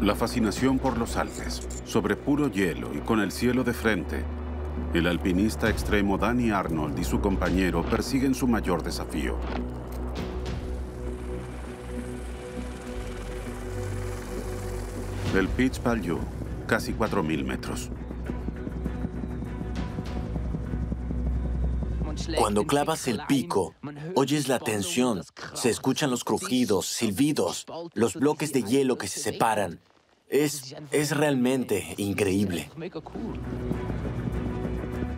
La fascinación por los Alpes, sobre puro hielo y con el cielo de frente, el alpinista extremo Danny Arnold y su compañero persiguen su mayor desafío. El Pitch Palieu, casi 4.000 metros. Cuando clavas el pico, oyes la tensión, se escuchan los crujidos, silbidos, los bloques de hielo que se separan. Es realmente increíble.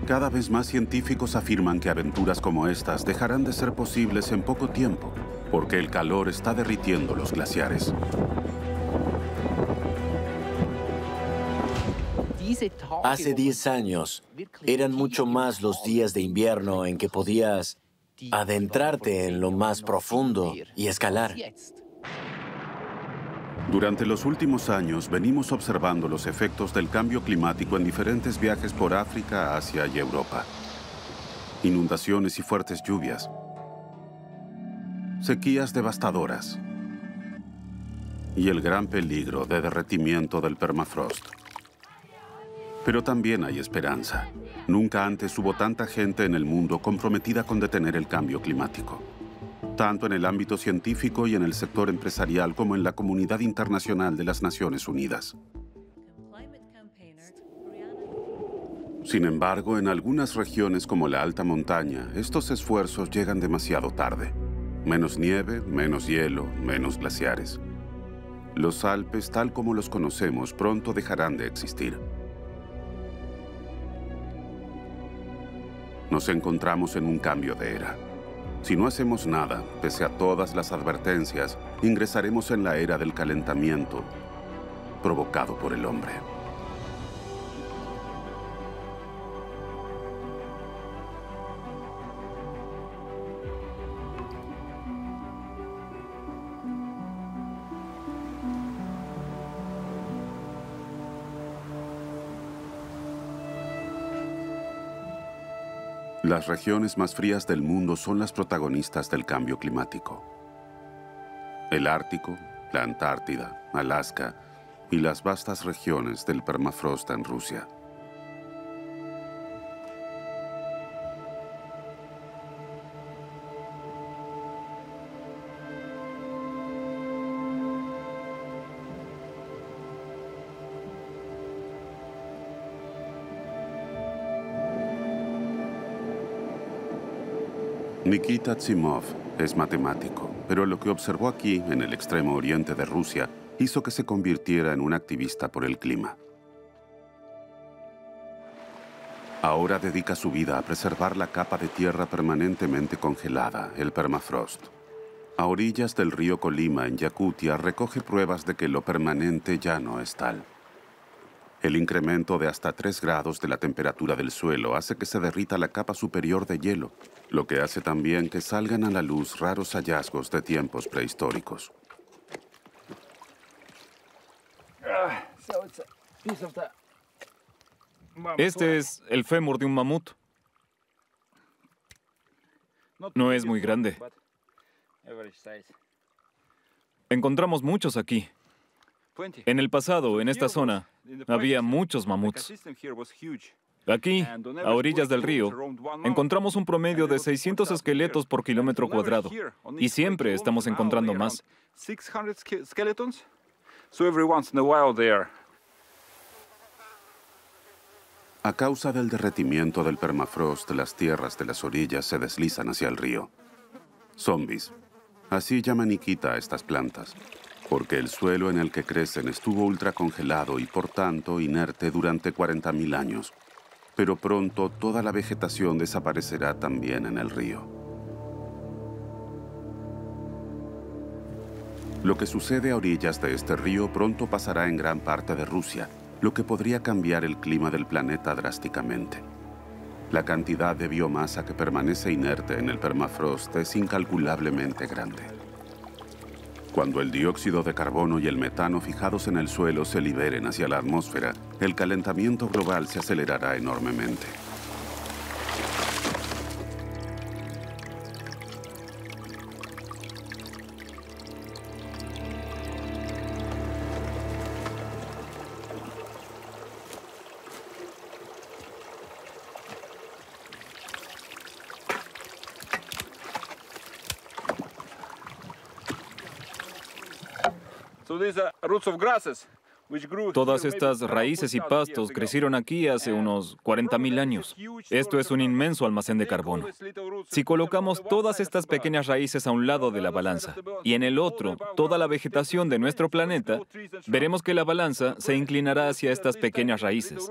Cada vez más científicos afirman que aventuras como estas dejarán de ser posibles en poco tiempo, porque el calor está derritiendo los glaciares. Hace 10 años, eran mucho más los días de invierno en que podías adentrarte en lo más profundo y escalar. Durante los últimos años, venimos observando los efectos del cambio climático en diferentes viajes por África, Asia y Europa. Inundaciones y fuertes lluvias. Sequías devastadoras. Y el gran peligro de derretimiento del permafrost. Pero también hay esperanza. Nunca antes hubo tanta gente en el mundo comprometida con detener el cambio climático. Tanto en el ámbito científico y en el sector empresarial como en la comunidad internacional de las Naciones Unidas. Sin embargo, en algunas regiones como la alta montaña, estos esfuerzos llegan demasiado tarde. Menos nieve, menos hielo, menos glaciares. Los Alpes, tal como los conocemos, pronto dejarán de existir. Nos encontramos en un cambio de era. Si no hacemos nada, pese a todas las advertencias, ingresaremos en la era del calentamiento provocado por el hombre. Las regiones más frías del mundo son las protagonistas del cambio climático. El Ártico, la Antártida, Alaska y las vastas regiones del permafrost en Rusia. Nikita Zimov es matemático, pero lo que observó aquí, en el extremo oriente de Rusia, hizo que se convirtiera en un activista por el clima. Ahora dedica su vida a preservar la capa de tierra permanentemente congelada, el permafrost. A orillas del río Kolyma, en Yakutia, recoge pruebas de que lo permanente ya no es tal. El incremento de hasta 3 grados de la temperatura del suelo hace que se derrita la capa superior de hielo, lo que hace también que salgan a la luz raros hallazgos de tiempos prehistóricos. Este es el fémur de un mamut. No es muy grande. Encontramos muchos aquí. En el pasado, en esta zona, había muchos mamuts. Aquí, a orillas del río, encontramos un promedio de 600 esqueletos por kilómetro cuadrado. Y siempre estamos encontrando más. A causa del derretimiento del permafrost, las tierras de las orillas se deslizan hacia el río. Zombies. Así llama Nikita a estas plantas, porque el suelo en el que crecen estuvo ultracongelado y, por tanto, inerte durante 40.000 años. Pero pronto toda la vegetación desaparecerá también en el río. Lo que sucede a orillas de este río pronto pasará en gran parte de Rusia, lo que podría cambiar el clima del planeta drásticamente. La cantidad de biomasa que permanece inerte en el permafrost es incalculablemente grande. Cuando el dióxido de carbono y el metano fijados en el suelo se liberen hacia la atmósfera, el calentamiento global se acelerará enormemente. Todas estas raíces y pastos crecieron aquí hace unos 40.000 años. Esto es un inmenso almacén de carbono. Si colocamos todas estas pequeñas raíces a un lado de la balanza y en el otro toda la vegetación de nuestro planeta, veremos que la balanza se inclinará hacia estas pequeñas raíces.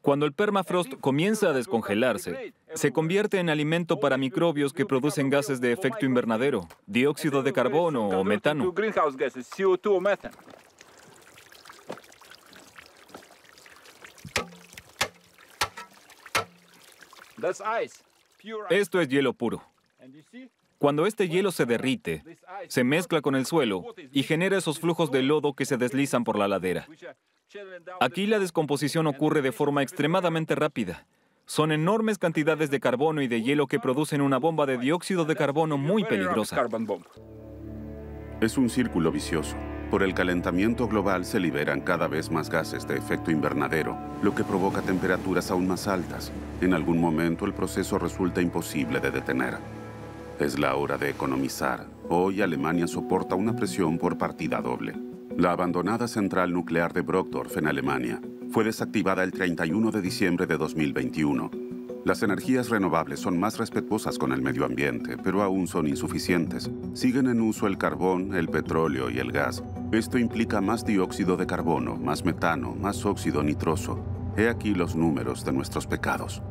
Cuando el permafrost comienza a descongelarse, se convierte en alimento para microbios que producen gases de efecto invernadero, dióxido de carbono o metano. Esto es hielo puro. Cuando este hielo se derrite, se mezcla con el suelo y genera esos flujos de lodo que se deslizan por la ladera. Aquí la descomposición ocurre de forma extremadamente rápida. Son enormes cantidades de carbono y de hielo que producen una bomba de dióxido de carbono muy peligrosa. Es un círculo vicioso. Por el calentamiento global se liberan cada vez más gases de efecto invernadero, lo que provoca temperaturas aún más altas. En algún momento el proceso resulta imposible de detener. Es la hora de economizar. Hoy Alemania soporta una presión por partida doble. La abandonada central nuclear de Brockdorf en Alemania fue desactivada el 31 de diciembre de 2021. Las energías renovables son más respetuosas con el medio ambiente, pero aún son insuficientes. Siguen en uso el carbón, el petróleo y el gas. Esto implica más dióxido de carbono, más metano, más óxido nitroso. He aquí los números de nuestros pecados.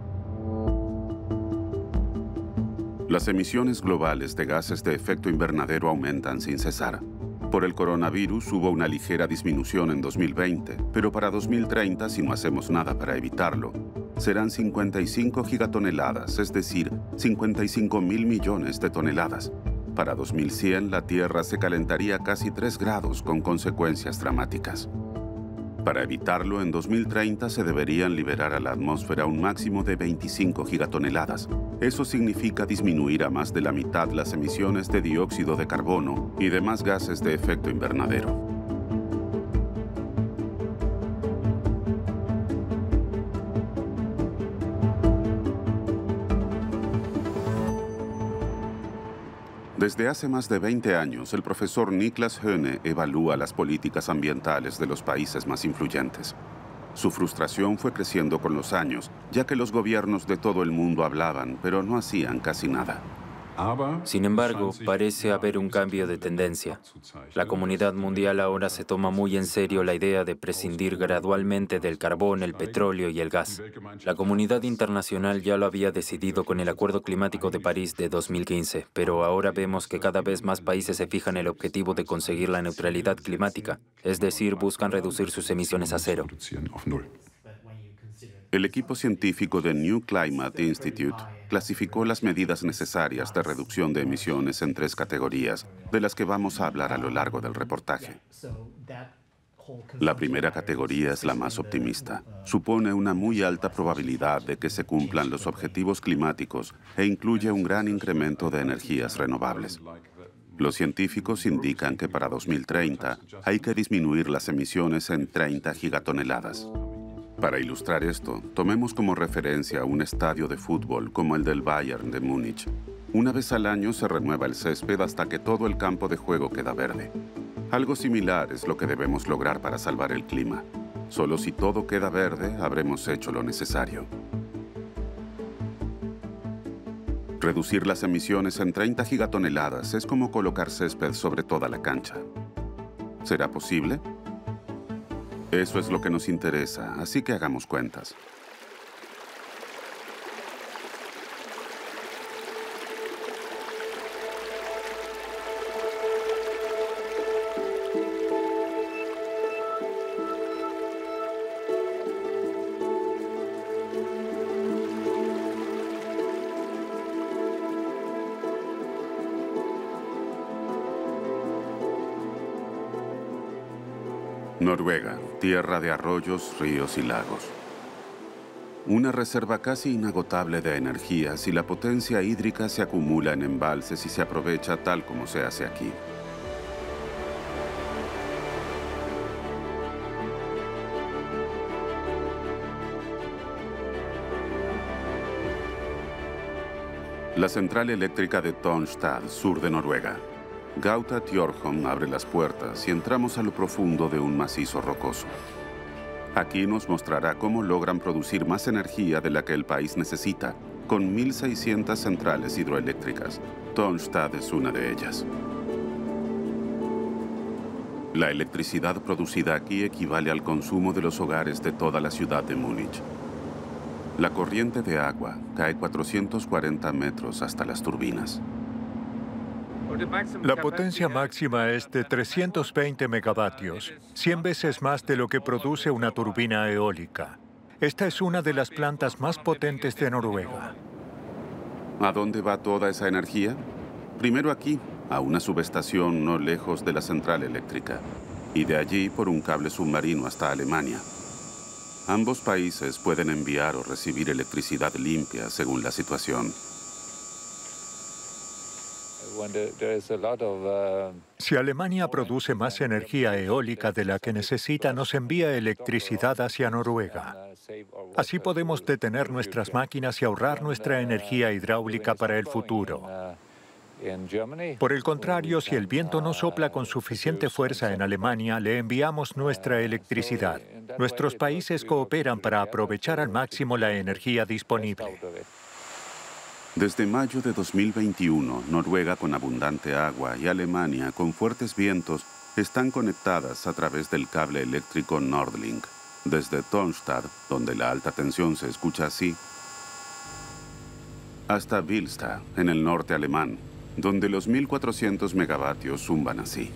Las emisiones globales de gases de efecto invernadero aumentan sin cesar. Por el coronavirus hubo una ligera disminución en 2020, pero para 2030, si no hacemos nada para evitarlo, serán 55 gigatoneladas, es decir, 55.000 millones de toneladas. Para 2100, la Tierra se calentaría casi 3 grados con consecuencias dramáticas. Para evitarlo, en 2030 se deberían liberar a la atmósfera un máximo de 25 gigatoneladas. Eso significa disminuir a más de la mitad las emisiones de dióxido de carbono y demás gases de efecto invernadero. Desde hace más de 20 años, el profesor Niklas Höhne evalúa las políticas ambientales de los países más influyentes. Su frustración fue creciendo con los años, ya que los gobiernos de todo el mundo hablaban, pero no hacían casi nada. Sin embargo, parece haber un cambio de tendencia. La comunidad mundial ahora se toma muy en serio la idea de prescindir gradualmente del carbón, el petróleo y el gas. La comunidad internacional ya lo había decidido con el Acuerdo Climático de París de 2015, pero ahora vemos que cada vez más países se fijan el objetivo de conseguir la neutralidad climática, es decir, buscan reducir sus emisiones a cero. El equipo científico de New Climate Institute clasificó las medidas necesarias de reducción de emisiones en 3 categorías, de las que vamos a hablar a lo largo del reportaje. La primera categoría es la más optimista. Supone una muy alta probabilidad de que se cumplan los objetivos climáticos e incluye un gran incremento de energías renovables. Los científicos indican que para 2030 hay que disminuir las emisiones en 30 gigatoneladas. Para ilustrar esto, tomemos como referencia un estadio de fútbol como el del Bayern de Múnich. Una vez al año se renueva el césped hasta que todo el campo de juego queda verde. Algo similar es lo que debemos lograr para salvar el clima. Solo si todo queda verde, habremos hecho lo necesario. Reducir las emisiones en 30 gigatoneladas es como colocar césped sobre toda la cancha. ¿Será posible? Eso es lo que nos interesa, así que hagamos cuentas. Noruega, tierra de arroyos, ríos y lagos. Una reserva casi inagotable de energías y la potencia hídrica se acumula en embalses y se aprovecha tal como se hace aquí. La central eléctrica de Tonstad, sur de Noruega. Gauta Tjörholm abre las puertas y entramos a lo profundo de un macizo rocoso. Aquí nos mostrará cómo logran producir más energía de la que el país necesita, con 1.600 centrales hidroeléctricas. Tonstad es una de ellas. La electricidad producida aquí equivale al consumo de los hogares de toda la ciudad de Múnich. La corriente de agua cae 440 metros hasta las turbinas. La potencia máxima es de 320 megavatios, 100 veces más de lo que produce una turbina eólica. Esta es una de las plantas más potentes de Noruega. ¿A dónde va toda esa energía? Primero aquí, a una subestación no lejos de la central eléctrica, y de allí por un cable submarino hasta Alemania. Ambos países pueden enviar o recibir electricidad limpia según la situación. Si Alemania produce más energía eólica de la que necesita, nos envía electricidad hacia Noruega. Así podemos detener nuestras máquinas y ahorrar nuestra energía hidráulica para el futuro. Por el contrario, si el viento no sopla con suficiente fuerza en Alemania, le enviamos nuestra electricidad. Nuestros países cooperan para aprovechar al máximo la energía disponible. Desde mayo de 2021, Noruega con abundante agua y Alemania con fuertes vientos están conectadas a través del cable eléctrico Nordlink. Desde Tonstad, donde la alta tensión se escucha así, hasta Wilsta, en el norte alemán, donde los 1.400 megavatios zumban así.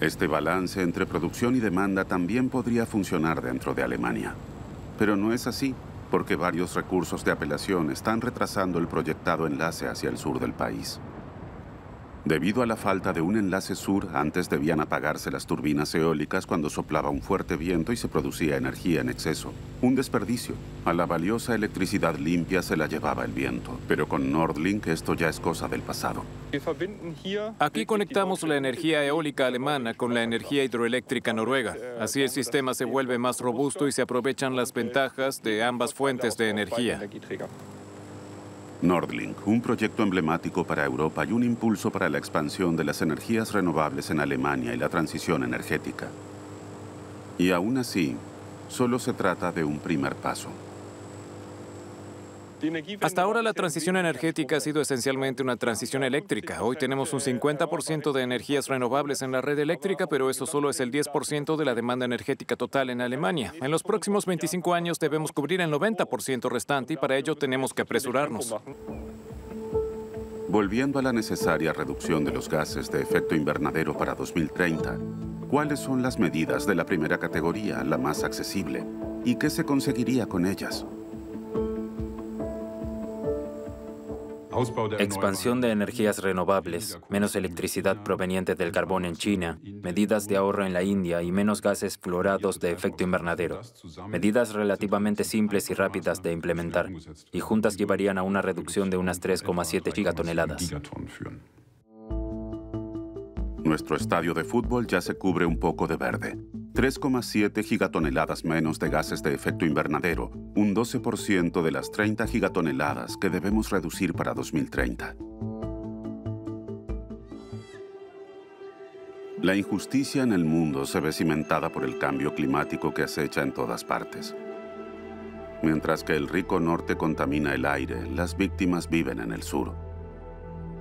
Este balance entre producción y demanda también podría funcionar dentro de Alemania. Pero no es así, porque varios recursos de apelación están retrasando el proyectado enlace hacia el sur del país. Debido a la falta de un enlace sur, antes debían apagarse las turbinas eólicas cuando soplaba un fuerte viento y se producía energía en exceso. Un desperdicio. A la valiosa electricidad limpia se la llevaba el viento. Pero con Nordlink esto ya es cosa del pasado. Aquí conectamos la energía eólica alemana con la energía hidroeléctrica noruega. Así el sistema se vuelve más robusto y se aprovechan las ventajas de ambas fuentes de energía. Nordlink, un proyecto emblemático para Europa y un impulso para la expansión de las energías renovables en Alemania y la transición energética. Y aún así, solo se trata de un primer paso. Hasta ahora la transición energética ha sido esencialmente una transición eléctrica. Hoy tenemos un 50% de energías renovables en la red eléctrica, pero eso solo es el 10% de la demanda energética total en Alemania. En los próximos 25 años debemos cubrir el 90% restante y para ello tenemos que apresurarnos. Volviendo a la necesaria reducción de los gases de efecto invernadero para 2030, ¿cuáles son las medidas de la primera categoría, la más accesible? ¿Y qué se conseguiría con ellas? Expansión de energías renovables, menos electricidad proveniente del carbón en China, medidas de ahorro en la India y menos gases fluorados de efecto invernadero. Medidas relativamente simples y rápidas de implementar, y juntas llevarían a una reducción de unas 3,7 gigatoneladas. Nuestro estadio de fútbol ya se cubre un poco de verde. 3,7 gigatoneladas menos de gases de efecto invernadero, un 12% de las 30 gigatoneladas que debemos reducir para 2030. La injusticia en el mundo se ve cimentada por el cambio climático que acecha en todas partes. Mientras que el rico norte contamina el aire, las víctimas viven en el sur,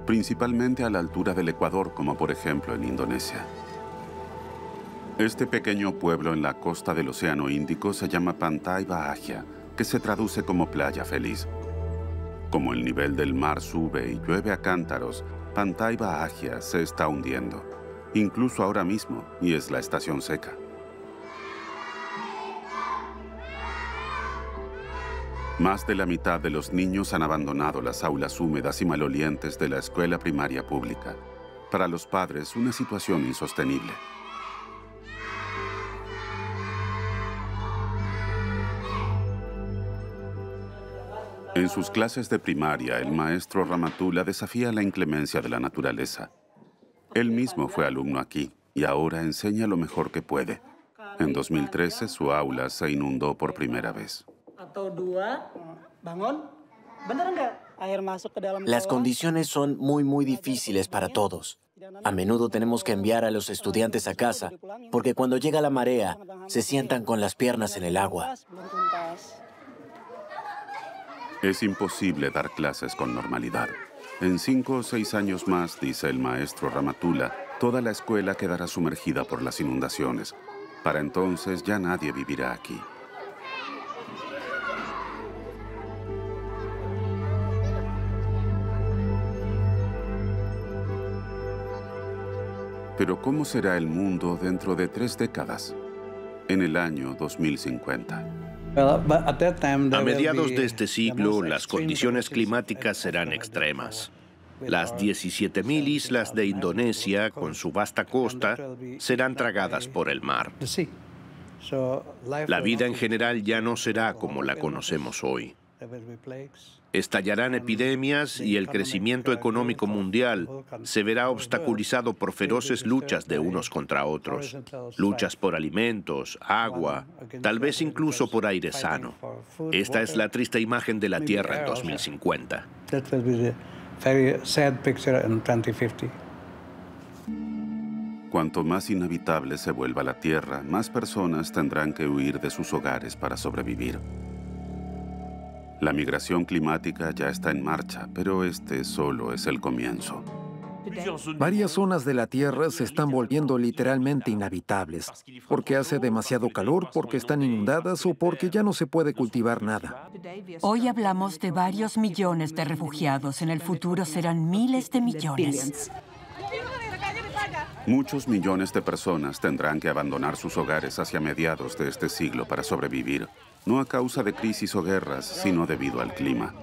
principalmente a la altura del Ecuador, como por ejemplo en Indonesia. Este pequeño pueblo en la costa del Océano Índico se llama Pantai Bahagia, que se traduce como playa feliz. Como el nivel del mar sube y llueve a cántaros, Pantai Bahagia se está hundiendo, incluso ahora mismo, y es la estación seca. Más de la mitad de los niños han abandonado las aulas húmedas y malolientes de la escuela primaria pública. Para los padres, una situación insostenible. En sus clases de primaria, el maestro Ramatula desafía la inclemencia de la naturaleza. Él mismo fue alumno aquí y ahora enseña lo mejor que puede. En 2013, su aula se inundó por primera vez. Las condiciones son muy difíciles para todos. A menudo tenemos que enviar a los estudiantes a casa, porque cuando llega la marea, se sientan con las piernas en el agua. Es imposible dar clases con normalidad. En 5 o 6 años más, dice el maestro Ramatula, toda la escuela quedará sumergida por las inundaciones. Para entonces ya nadie vivirá aquí. Pero ¿cómo será el mundo dentro de 3 décadas? En el año 2050. A mediados de este siglo, las condiciones climáticas serán extremas. Las 17.000 islas de Indonesia, con su vasta costa, serán tragadas por el mar. La vida en general ya no será como la conocemos hoy. Estallarán epidemias y el crecimiento económico mundial se verá obstaculizado por feroces luchas de unos contra otros, luchas por alimentos, agua, tal vez incluso por aire sano. Esta es la triste imagen de la Tierra en 2050. Cuanto más inhabitable se vuelva la Tierra, más personas tendrán que huir de sus hogares para sobrevivir. La migración climática ya está en marcha, pero este solo es el comienzo. Varias zonas de la Tierra se están volviendo literalmente inhabitables, porque hace demasiado calor, porque están inundadas o porque ya no se puede cultivar nada. Hoy hablamos de varios millones de refugiados, en el futuro serán miles de millones. Muchos millones de personas tendrán que abandonar sus hogares hacia mediados de este siglo para sobrevivir, no a causa de crisis o guerras, sino debido al clima.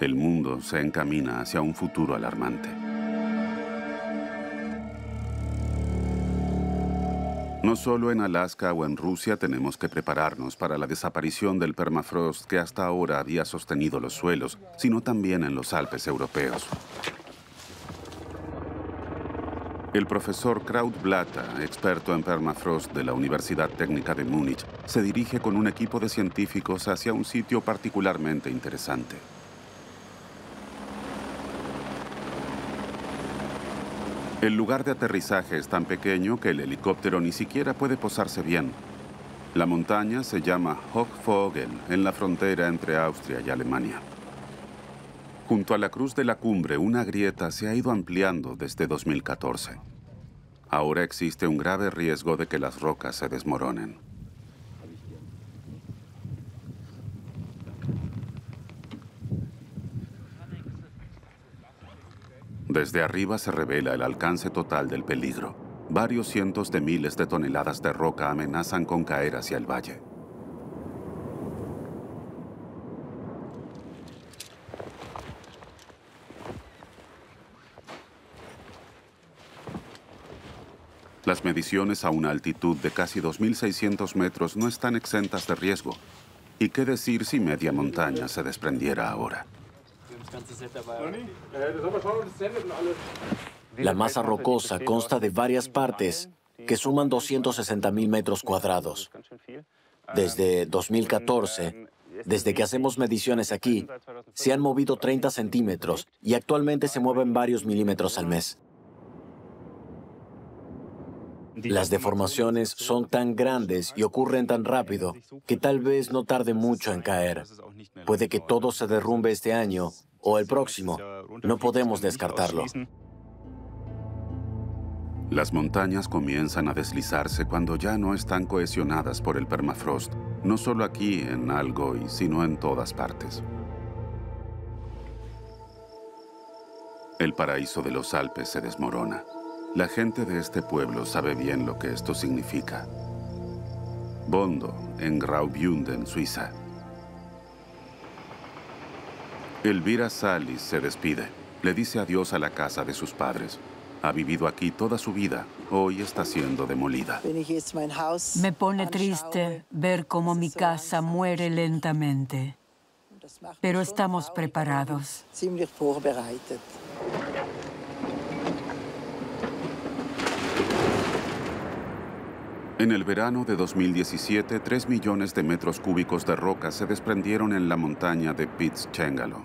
El mundo se encamina hacia un futuro alarmante. No solo en Alaska o en Rusia tenemos que prepararnos para la desaparición del permafrost que hasta ahora había sostenido los suelos, sino también en los Alpes europeos. El profesor Krautblatter, experto en permafrost de la Universidad Técnica de Múnich, se dirige con un equipo de científicos hacia un sitio particularmente interesante. El lugar de aterrizaje es tan pequeño que el helicóptero ni siquiera puede posarse bien. La montaña se llama Hochvogel, en la frontera entre Austria y Alemania. Junto a la cruz de la cumbre, una grieta se ha ido ampliando desde 2014. Ahora existe un grave riesgo de que las rocas se desmoronen. Desde arriba se revela el alcance total del peligro. Varios cientos de miles de toneladas de roca amenazan con caer hacia el valle. Las mediciones a una altitud de casi 2.600 metros no están exentas de riesgo. ¿Y qué decir si media montaña se desprendiera ahora? La masa rocosa consta de varias partes que suman 260.000 metros cuadrados. Desde 2014, desde que hacemos mediciones aquí, se han movido 30 centímetros y actualmente se mueven varios milímetros al mes. Las deformaciones son tan grandes y ocurren tan rápido que tal vez no tarde mucho en caer. Puede que todo se derrumbe este año o el próximo. No podemos descartarlo. Las montañas comienzan a deslizarse cuando ya no están cohesionadas por el permafrost, no solo aquí en Algoy, sino en todas partes. El paraíso de los Alpes se desmorona. La gente de este pueblo sabe bien lo que esto significa. Bondo, en Graubünden, Suiza. Elvira Salis se despide. Le dice adiós a la casa de sus padres. Ha vivido aquí toda su vida. Hoy está siendo demolida. Me pone triste ver cómo mi casa muere lentamente. Pero estamos preparados. En el verano de 2017, 3 millones de metros cúbicos de roca se desprendieron en la montaña de Piz Cengalo.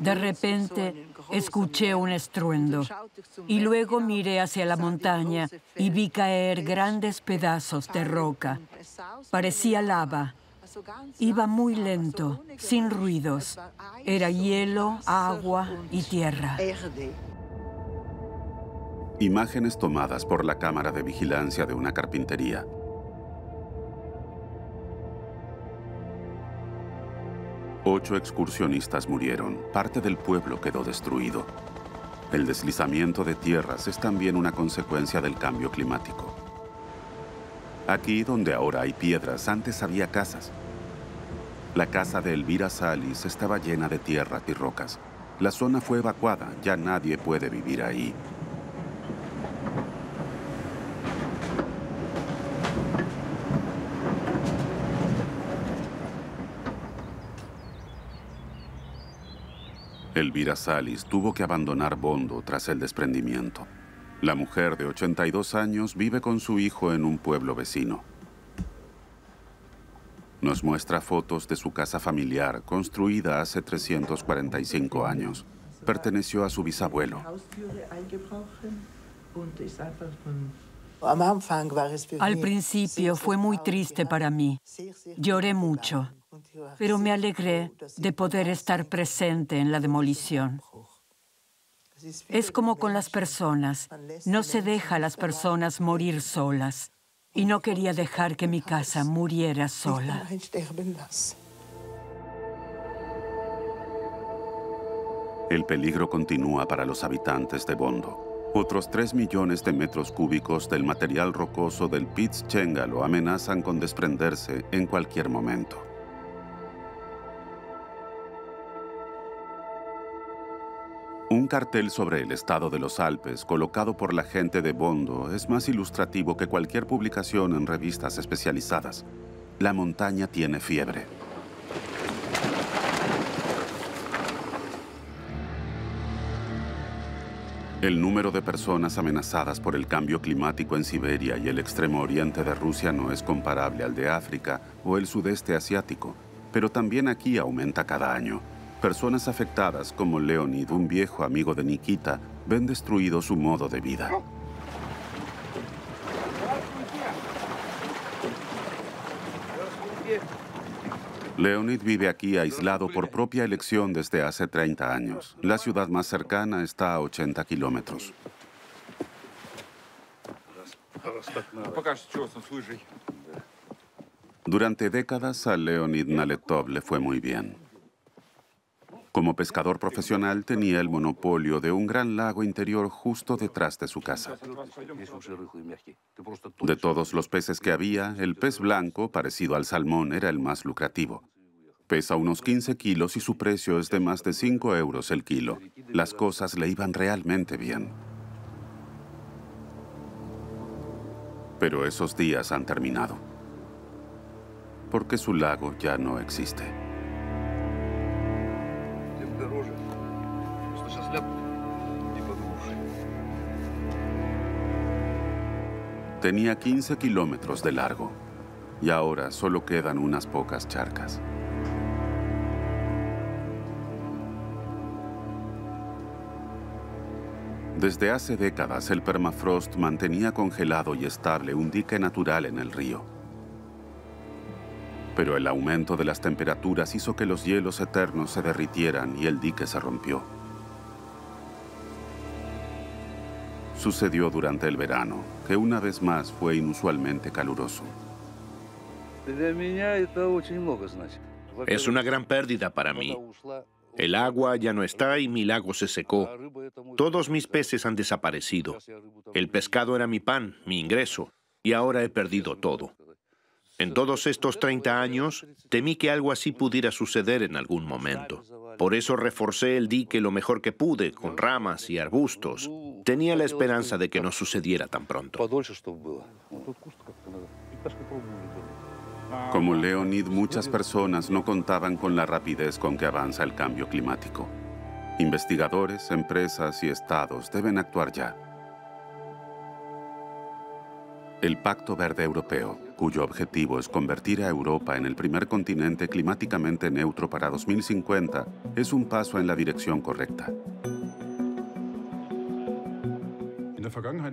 De repente escuché un estruendo y luego miré hacia la montaña y vi caer grandes pedazos de roca. Parecía lava. Iba muy lento, sin ruidos. Era hielo, agua y tierra. Imágenes tomadas por la cámara de vigilancia de una carpintería. Ocho excursionistas murieron. Parte del pueblo quedó destruido. El deslizamiento de tierras es también una consecuencia del cambio climático. Aquí, donde ahora hay piedras, antes había casas. La casa de Elvira Salis estaba llena de tierra y rocas. La zona fue evacuada, ya nadie puede vivir ahí. Elvira Salis tuvo que abandonar Bondo tras el desprendimiento. La mujer de 82 años vive con su hijo en un pueblo vecino. Nos muestra fotos de su casa familiar, construida hace 345 años. Perteneció a su bisabuelo. Al principio fue muy triste para mí. Lloré mucho, pero me alegré de poder estar presente en la demolición. Es como con las personas. No se deja a las personas morir solas. Y no quería dejar que mi casa muriera sola. El peligro continúa para los habitantes de Bondo. Otros 3 millones de metros cúbicos del material rocoso del Piz Cengalo amenazan con desprenderse en cualquier momento. Un cartel sobre el estado de los Alpes, colocado por la gente de Bondo, es más ilustrativo que cualquier publicación en revistas especializadas. La montaña tiene fiebre. El número de personas amenazadas por el cambio climático en Siberia y el extremo oriente de Rusia no es comparable al de África o el sudeste asiático, pero también aquí aumenta cada año. Personas afectadas como Leonid, un viejo amigo de Nikita, ven destruido su modo de vida. Leonid vive aquí aislado por propia elección desde hace 30 años. La ciudad más cercana está a 80 kilómetros. Durante décadas a Leonid Naletov le fue muy bien. Como pescador profesional tenía el monopolio de un gran lago interior justo detrás de su casa. De todos los peces que había, el pez blanco, parecido al salmón, era el más lucrativo. Pesa unos 15 kilos y su precio es de más de 5 € el kilo. Las cosas le iban realmente bien. Pero esos días han terminado, porque su lago ya no existe. Tenía 15 kilómetros de largo y ahora solo quedan unas pocas charcas. Desde hace décadas el permafrost mantenía congelado y estable un dique natural en el río. Pero el aumento de las temperaturas hizo que los hielos eternos se derritieran y el dique se rompió. Sucedió durante el verano, que una vez más fue inusualmente caluroso. Es una gran pérdida para mí. El agua ya no está y mi lago se secó. Todos mis peces han desaparecido. El pescado era mi pan, mi ingreso, y ahora he perdido todo. En todos estos 30 años, temí que algo así pudiera suceder en algún momento. Por eso reforcé el dique lo mejor que pude, con ramas y arbustos. Tenía la esperanza de que no sucediera tan pronto. Como Leonid, muchas personas no contaban con la rapidez con que avanza el cambio climático. Investigadores, empresas y estados deben actuar ya. El Pacto Verde Europeo. cuyo objetivo es convertir a Europa en el primer continente climáticamente neutro para 2050, es un paso en la dirección correcta.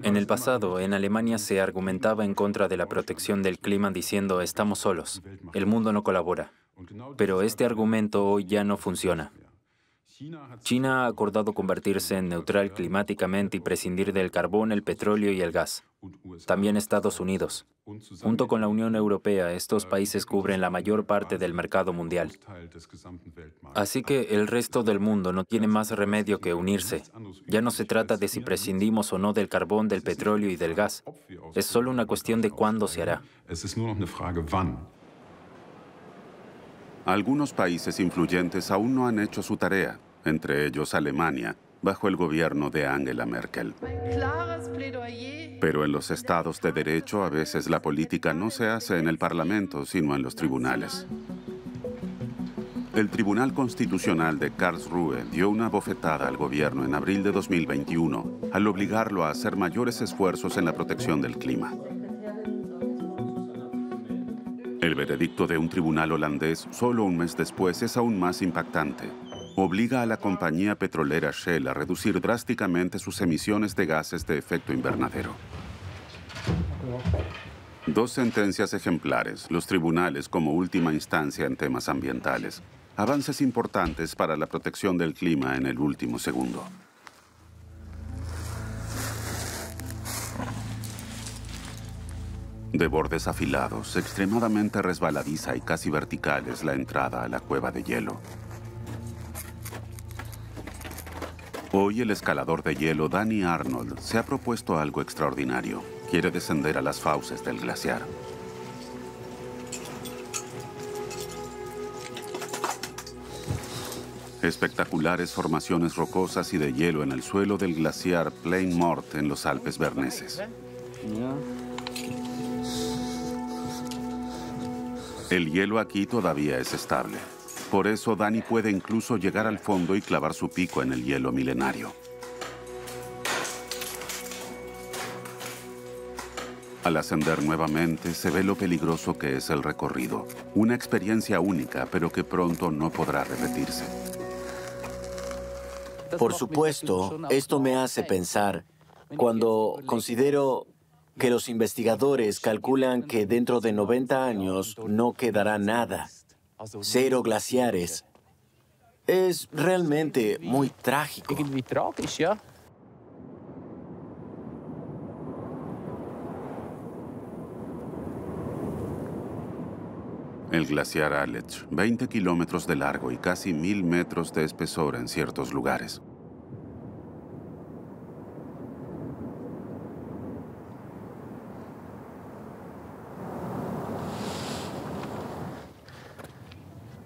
En el pasado, en Alemania se argumentaba en contra de la protección del clima diciendo «estamos solos, el mundo no colabora». Pero este argumento hoy ya no funciona. China ha acordado convertirse en neutral climáticamente y prescindir del carbón, el petróleo y el gas. También Estados Unidos. Junto con la Unión Europea, estos países cubren la mayor parte del mercado mundial. Así que el resto del mundo no tiene más remedio que unirse. Ya no se trata de si prescindimos o no del carbón, del petróleo y del gas. Es solo una cuestión de cuándo se hará. Algunos países influyentes aún no han hecho su tarea, entre ellos Alemania, bajo el gobierno de Angela Merkel. Pero en los estados de derecho a veces la política no se hace en el Parlamento, sino en los tribunales. El Tribunal Constitucional de Karlsruhe dio una bofetada al gobierno en abril de 2021 al obligarlo a hacer mayores esfuerzos en la protección del clima. El veredicto de un tribunal holandés solo un mes después es aún más impactante. Obliga a la compañía petrolera Shell a reducir drásticamente sus emisiones de gases de efecto invernadero. Dos sentencias ejemplares, los tribunales como última instancia en temas ambientales. Avances importantes para la protección del clima en el último segundo. De bordes afilados, extremadamente resbaladiza y casi vertical es la entrada a la cueva de hielo. Hoy el escalador de hielo Danny Arnold se ha propuesto algo extraordinario. Quiere descender a las fauces del glaciar. Espectaculares formaciones rocosas y de hielo en el suelo del glaciar Plainmort en los Alpes berneses. El hielo aquí todavía es estable. Por eso Danny puede incluso llegar al fondo y clavar su pico en el hielo milenario. Al ascender nuevamente se ve lo peligroso que es el recorrido. Una experiencia única, pero que pronto no podrá repetirse. Por supuesto, esto me hace pensar cuando considero que los investigadores calculan que dentro de 90 años no quedará nada. Cero glaciares. Es realmente muy trágico. El glaciar Aletsch, 20 kilómetros de largo y casi 1000 metros de espesor en ciertos lugares.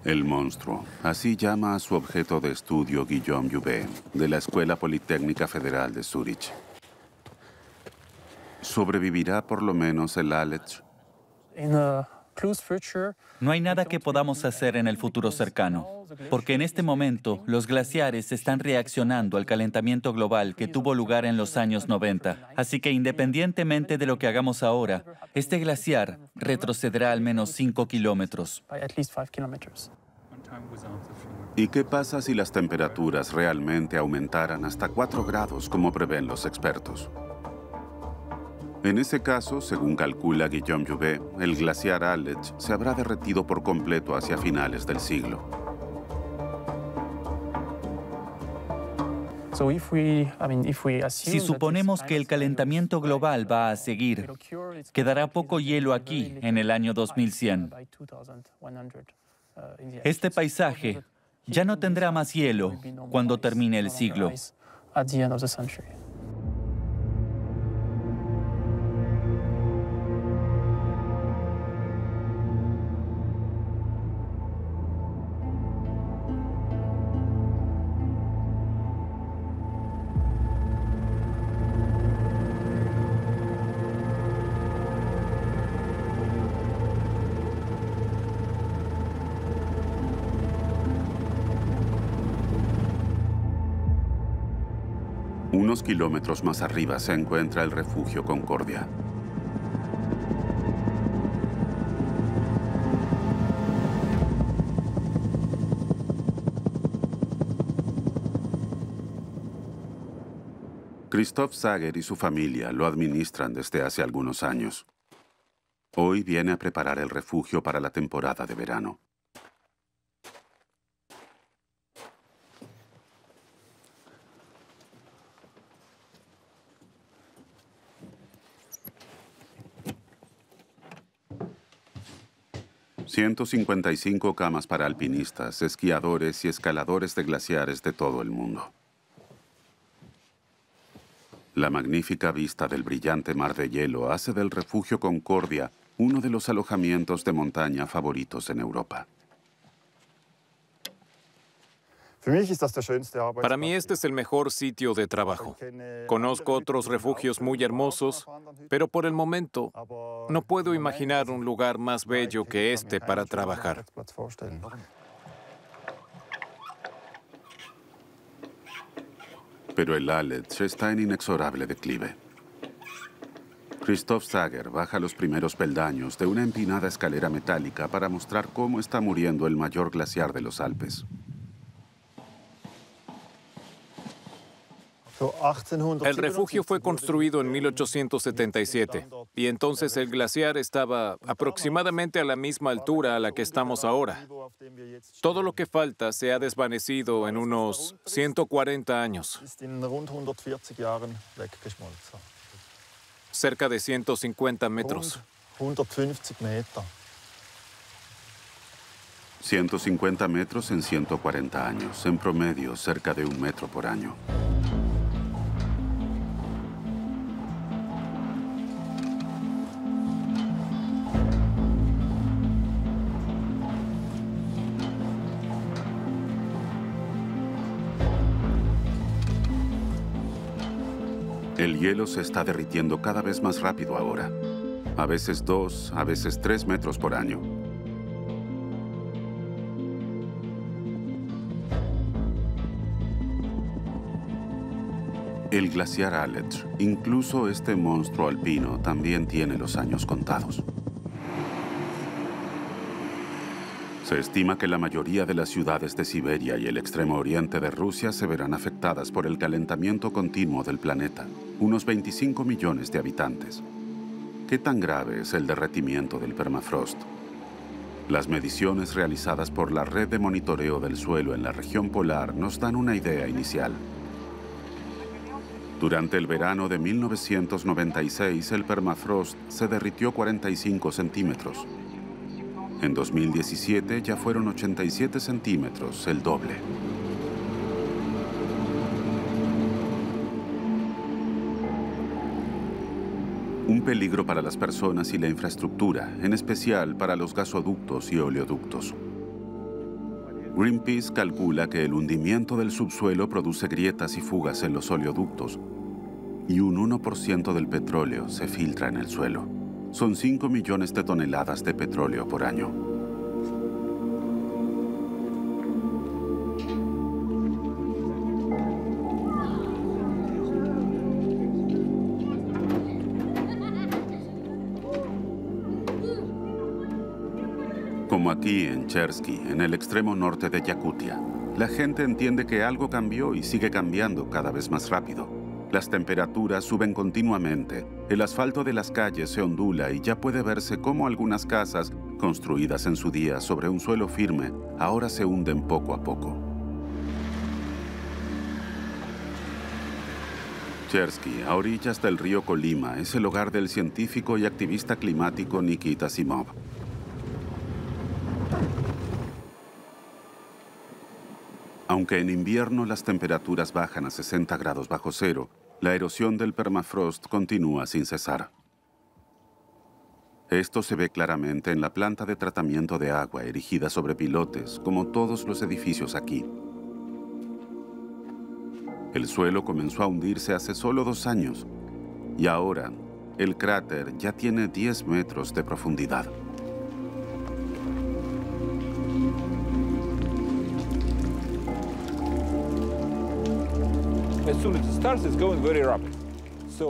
El monstruo, así llama a su objeto de estudio Guillaume Jouvet, de la Escuela Politécnica Federal de Zúrich. ¿Sobrevivirá por lo menos el Aletsch? No hay nada que podamos hacer en el futuro cercano, porque en este momento los glaciares están reaccionando al calentamiento global que tuvo lugar en los años 90. Así que independientemente de lo que hagamos ahora, este glaciar retrocederá al menos 5 kilómetros. ¿Y qué pasa si las temperaturas realmente aumentaran hasta 4 grados, como prevén los expertos? En ese caso, según calcula Guillaume Jouvet, el glaciar Aletsch se habrá derretido por completo hacia finales del siglo. Si suponemos que el calentamiento global va a seguir, quedará poco hielo aquí en el año 2100. Este paisaje ya no tendrá más hielo cuando termine el siglo. Unos kilómetros más arriba se encuentra el refugio Concordia. Christoph Sager y su familia lo administran desde hace algunos años. Hoy viene a preparar el refugio para la temporada de verano. ...155 camas para alpinistas, esquiadores y escaladores de glaciares de todo el mundo. La magnífica vista del brillante mar de hielo hace del refugio Concordia uno de los alojamientos de montaña favoritos en Europa. Para mí este es el mejor sitio de trabajo. Conozco otros refugios muy hermosos, pero por el momento no puedo imaginar un lugar más bello que este para trabajar. Pero el Aletsch está en inexorable declive. Christoph Sager baja los primeros peldaños de una empinada escalera metálica para mostrar cómo está muriendo el mayor glaciar de los Alpes. 1877. El refugio fue construido en 1877 y entonces el glaciar estaba aproximadamente a la misma altura a la que estamos ahora. Todo lo que falta se ha desvanecido en unos 140 años. Cerca de 150 metros. 150 metros en 140 años, en promedio cerca de 1 metro por año. El hielo se está derritiendo cada vez más rápido ahora. A veces 2, a veces 3 metros por año. El glaciar Aletsch, incluso este monstruo alpino, también tiene los años contados. Se estima que la mayoría de las ciudades de Siberia y el extremo oriente de Rusia se verán afectadas por el calentamiento continuo del planeta, unos 25 millones de habitantes. ¿Qué tan grave es el derretimiento del permafrost? Las mediciones realizadas por la red de monitoreo del suelo en la región polar nos dan una idea inicial. Durante el verano de 1996, el permafrost se derritió 45 centímetros. En 2017 ya fueron 87 centímetros, el doble. Un peligro para las personas y la infraestructura, en especial para los gasoductos y oleoductos. Greenpeace calcula que el hundimiento del subsuelo produce grietas y fugas en los oleoductos y un 1% del petróleo se filtra en el suelo. Son 5 millones de toneladas de petróleo por año. Como aquí en Chersky, en el extremo norte de Yakutia, la gente entiende que algo cambió y sigue cambiando cada vez más rápido. Las temperaturas suben continuamente, el asfalto de las calles se ondula y ya puede verse cómo algunas casas, construidas en su día sobre un suelo firme, ahora se hunden poco a poco. Chersky, a orillas del río Kolyma, es el hogar del científico y activista climático Nikita Zimov. Aunque en invierno las temperaturas bajan a 60 grados bajo cero, la erosión del permafrost continúa sin cesar. Esto se ve claramente en la planta de tratamiento de agua erigida sobre pilotes, como todos los edificios aquí. El suelo comenzó a hundirse hace solo 2 años y ahora el cráter ya tiene 10 metros de profundidad.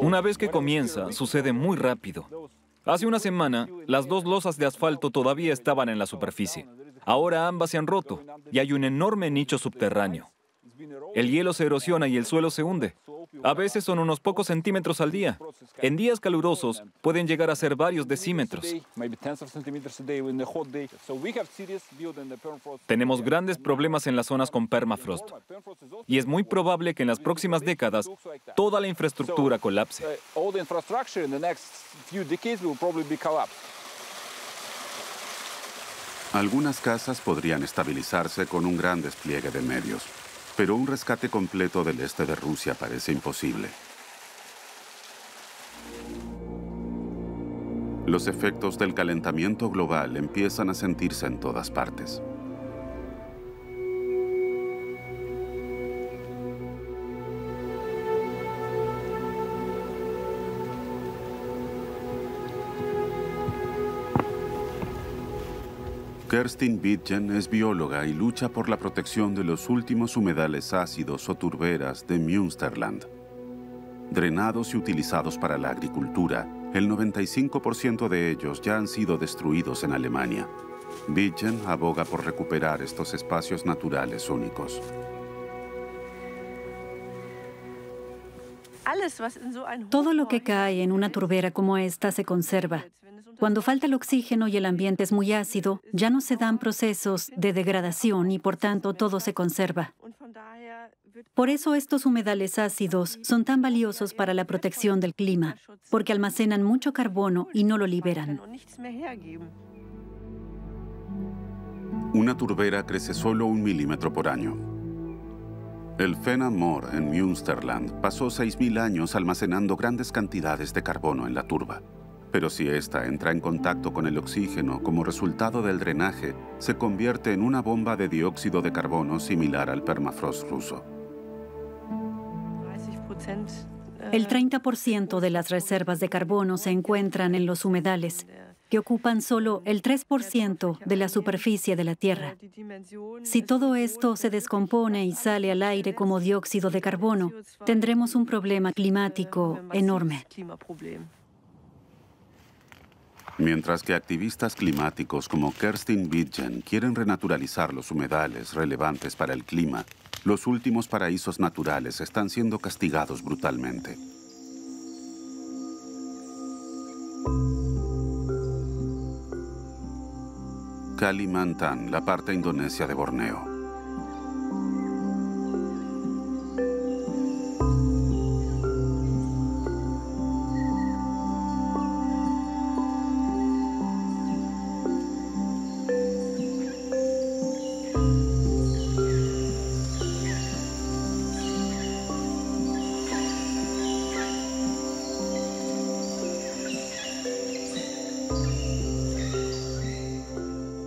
Una vez que comienza, sucede muy rápido. Hace una semana, las 2 losas de asfalto todavía estaban en la superficie. Ahora ambas se han roto y hay un enorme nicho subterráneo. El hielo se erosiona y el suelo se hunde. A veces son unos pocos centímetros al día. En días calurosos pueden llegar a ser varios decímetros. Tenemos grandes problemas en las zonas con permafrost. Y es muy probable que en las próximas décadas toda la infraestructura colapse. Algunas casas podrían estabilizarse con un gran despliegue de medios, pero un rescate completo del este de Rusia parece imposible. Los efectos del calentamiento global empiezan a sentirse en todas partes. Kerstin Bidgen es bióloga y lucha por la protección de los últimos humedales ácidos o turberas de Münsterland. Drenados y utilizados para la agricultura, el 95% de ellos ya han sido destruidos en Alemania. Bidgen aboga por recuperar estos espacios naturales únicos. Todo lo que cae en una turbera como esta se conserva. Cuando falta el oxígeno y el ambiente es muy ácido, ya no se dan procesos de degradación y, por tanto, todo se conserva. Por eso estos humedales ácidos son tan valiosos para la protección del clima, porque almacenan mucho carbono y no lo liberan. Una turbera crece solo 1 milímetro por año. El Fenamor en Münsterland pasó 6.000 años almacenando grandes cantidades de carbono en la turba. Pero si ésta entra en contacto con el oxígeno como resultado del drenaje, se convierte en una bomba de dióxido de carbono similar al permafrost ruso. El 30% de las reservas de carbono se encuentran en los humedales, que ocupan solo el 3% de la superficie de la Tierra. Si todo esto se descompone y sale al aire como dióxido de carbono, tendremos un problema climático enorme. Mientras que activistas climáticos como Kerstin Bidgen quieren renaturalizar los humedales relevantes para el clima, los últimos paraísos naturales están siendo castigados brutalmente. Kalimantan, la parte indonesia de Borneo.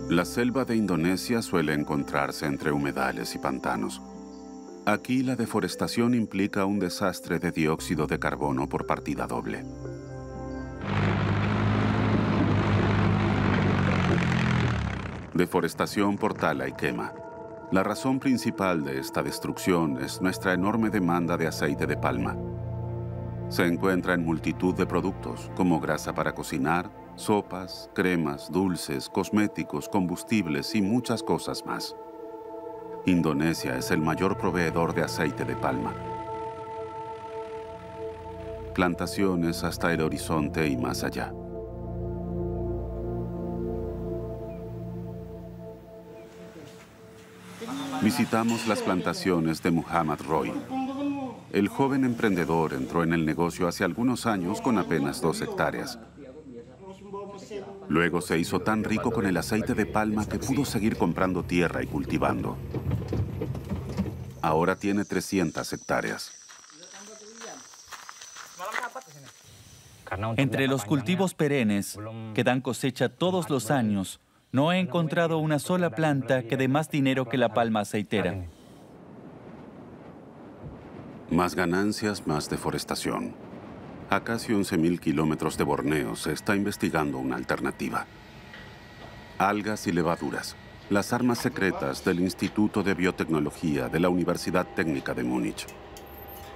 La selva de Indonesia suele encontrarse entre humedales y pantanos. Aquí la deforestación implica un desastre de dióxido de carbono por partida doble. Deforestación por tala y quema. La razón principal de esta destrucción es nuestra enorme demanda de aceite de palma. Se encuentra en multitud de productos, como grasa para cocinar, sopas, cremas, dulces, cosméticos, combustibles y muchas cosas más. Indonesia es el mayor proveedor de aceite de palma. Plantaciones hasta el horizonte y más allá. Visitamos las plantaciones de Muhammad Roy. El joven emprendedor entró en el negocio hace algunos años con apenas 2 hectáreas. Luego se hizo tan rico con el aceite de palma que pudo seguir comprando tierra y cultivando. Ahora tiene 300 hectáreas. Entre los cultivos perennes, que dan cosecha todos los años, no he encontrado una sola planta que dé más dinero que la palma aceitera. Más ganancias, más deforestación. A casi 11.000 kilómetros de Borneo se está investigando una alternativa. Algas y levaduras, las armas secretas del Instituto de Biotecnología de la Universidad Técnica de Múnich.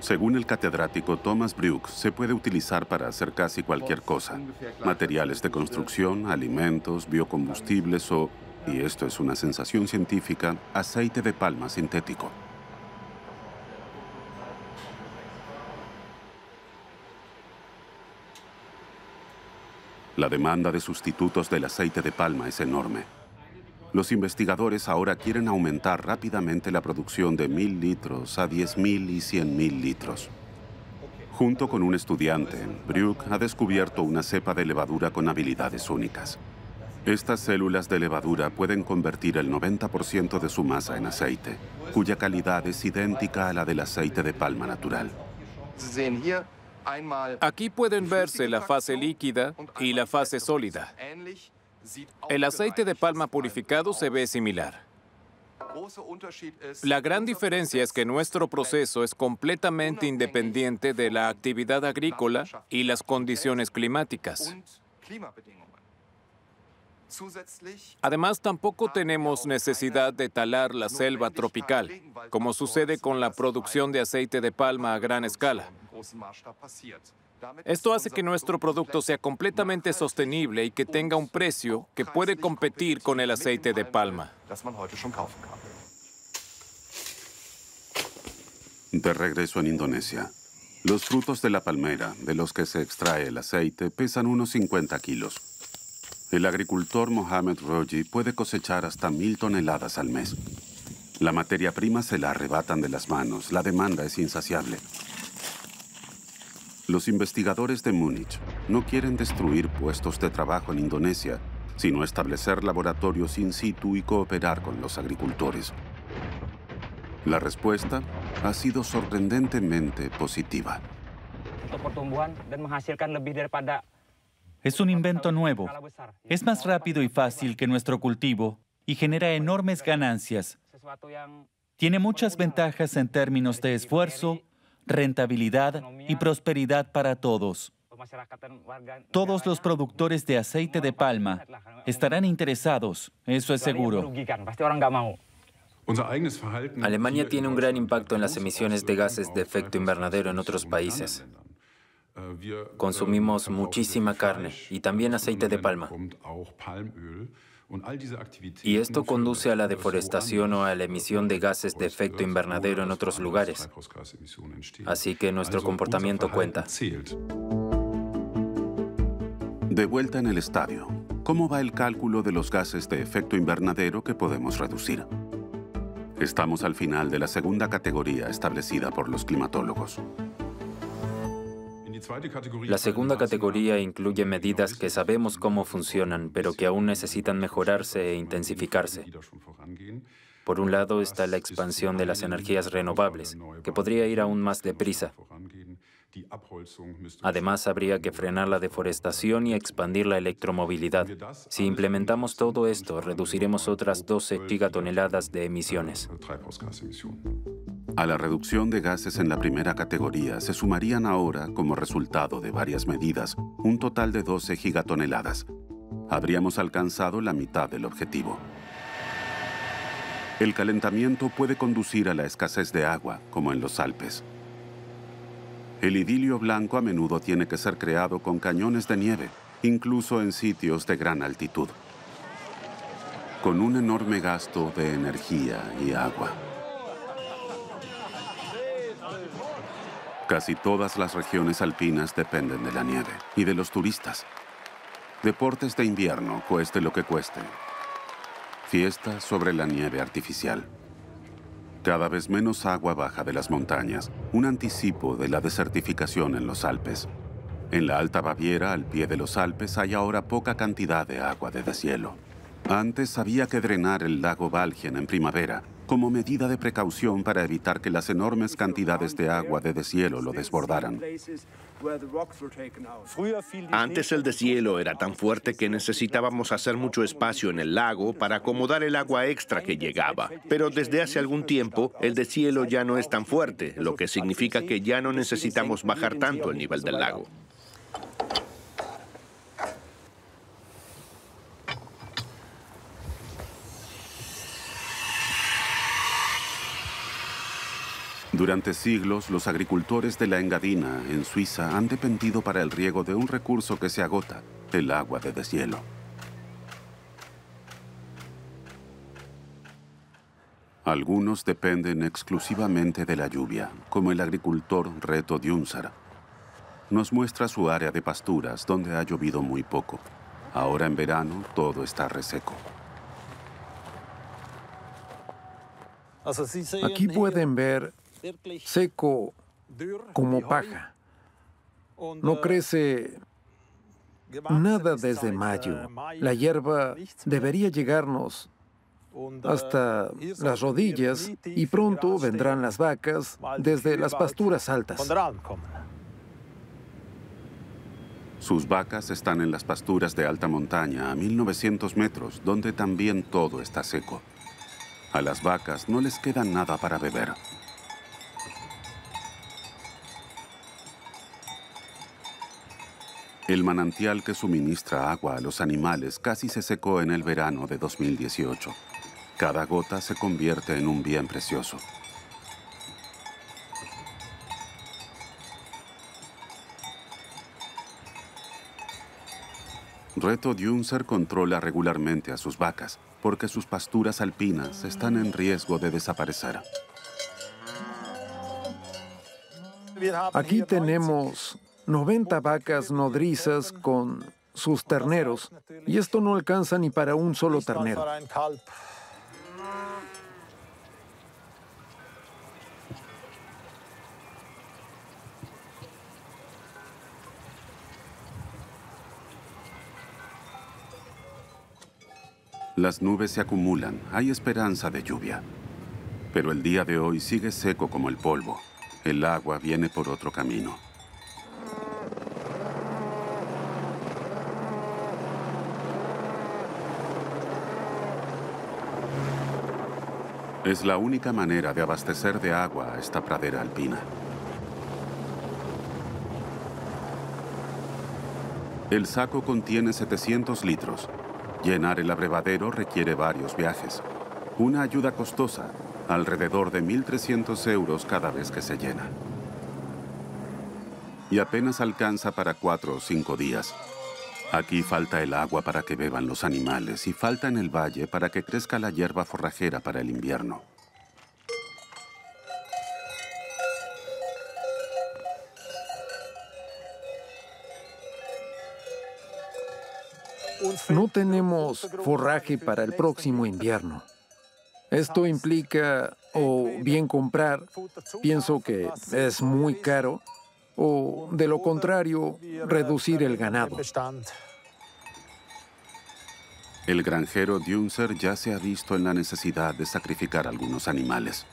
Según el catedrático Thomas Brück, se puede utilizar para hacer casi cualquier cosa. Materiales de construcción, alimentos, biocombustibles o, y esto es una sensación científica, aceite de palma sintético. La demanda de sustitutos del aceite de palma es enorme. Los investigadores ahora quieren aumentar rápidamente la producción de 1000 litros a 10.000 y 100.000 litros. Junto con un estudiante, Brück ha descubierto una cepa de levadura con habilidades únicas. Estas células de levadura pueden convertir el 90% de su masa en aceite, cuya calidad es idéntica a la del aceite de palma natural. Aquí pueden verse la fase líquida y la fase sólida. El aceite de palma purificado se ve similar. La gran diferencia es que nuestro proceso es completamente independiente de la actividad agrícola y las condiciones climáticas. Además, tampoco tenemos necesidad de talar la selva tropical, como sucede con la producción de aceite de palma a gran escala. Esto hace que nuestro producto sea completamente sostenible y que tenga un precio que puede competir con el aceite de palma. De regreso en Indonesia, los frutos de la palmera, de los que se extrae el aceite, pesan unos 50 kilos. El agricultor Mohamed Roji puede cosechar hasta 1000 toneladas al mes. La materia prima se la arrebatan de las manos, la demanda es insaciable. Los investigadores de Múnich no quieren destruir puestos de trabajo en Indonesia, sino establecer laboratorios in situ y cooperar con los agricultores. La respuesta ha sido sorprendentemente positiva. Es un invento nuevo. Es más rápido y fácil que nuestro cultivo y genera enormes ganancias. Tiene muchas ventajas en términos de esfuerzo, rentabilidad y prosperidad para todos. Todos los productores de aceite de palma estarán interesados, eso es seguro. Alemania tiene un gran impacto en las emisiones de gases de efecto invernadero en otros países. Consumimos muchísima carne y también aceite de palma. Y esto conduce a la deforestación o a la emisión de gases de efecto invernadero en otros lugares. Así que nuestro comportamiento cuenta. De vuelta en el estadio, ¿cómo va el cálculo de los gases de efecto invernadero que podemos reducir? Estamos al final de la segunda categoría establecida por los climatólogos. La segunda categoría incluye medidas que sabemos cómo funcionan, pero que aún necesitan mejorarse e intensificarse. Por un lado está la expansión de las energías renovables, que podría ir aún más deprisa. Además, habría que frenar la deforestación y expandir la electromovilidad. Si implementamos todo esto, reduciremos otras 12 gigatoneladas de emisiones. A la reducción de gases en la primera categoría se sumarían ahora, como resultado de varias medidas, un total de 12 gigatoneladas. Habríamos alcanzado la mitad del objetivo. El calentamiento puede conducir a la escasez de agua, como en los Alpes. El idilio blanco a menudo tiene que ser creado con cañones de nieve, incluso en sitios de gran altitud, con un enorme gasto de energía y agua. Casi todas las regiones alpinas dependen de la nieve y de los turistas. Deportes de invierno, cueste lo que cueste. Fiestas sobre la nieve artificial. Cada vez menos agua baja de las montañas, un anticipo de la desertificación en los Alpes. En la Alta Baviera, al pie de los Alpes, hay ahora poca cantidad de agua de deshielo. Antes había que drenar el lago Walcheren en primavera, como medida de precaución para evitar que las enormes cantidades de agua de deshielo lo desbordaran. Antes el deshielo era tan fuerte que necesitábamos hacer mucho espacio en el lago para acomodar el agua extra que llegaba. Pero desde hace algún tiempo el deshielo ya no es tan fuerte, lo que significa que ya no necesitamos bajar tanto el nivel del lago. Durante siglos, los agricultores de la Engadina, en Suiza, han dependido para el riego de un recurso que se agota, el agua de deshielo. Algunos dependen exclusivamente de la lluvia, como el agricultor Reto Dünsar. Nos muestra su área de pasturas, donde ha llovido muy poco. Ahora en verano todo está reseco. Aquí pueden ver seco como paja. No crece nada desde mayo. La hierba debería llegarnos hasta las rodillas y pronto vendrán las vacas desde las pasturas altas. Sus vacas están en las pasturas de alta montaña, a 1900 metros, donde también todo está seco. A las vacas no les queda nada para beber. El manantial que suministra agua a los animales casi se secó en el verano de 2018. Cada gota se convierte en un bien precioso. Reto Dünser controla regularmente a sus vacas, porque sus pasturas alpinas están en riesgo de desaparecer. Aquí tenemos 90 vacas nodrizas con sus terneros, y esto no alcanza ni para un solo ternero. Las nubes se acumulan, hay esperanza de lluvia. Pero el día de hoy sigue seco como el polvo. El agua viene por otro camino. Es la única manera de abastecer de agua a esta pradera alpina. El saco contiene 700 litros. Llenar el abrevadero requiere varios viajes. Una ayuda costosa, alrededor de 1.300 euros cada vez que se llena. Y apenas alcanza para 4 o 5 días. Aquí falta el agua para que beban los animales y falta en el valle para que crezca la hierba forrajera para el invierno. No tenemos forraje para el próximo invierno. Esto implica o bien comprar, pienso que es muy caro, o, de lo contrario, reducir el ganado. El granjero Dünser ya se ha visto en la necesidad de sacrificar algunos animales.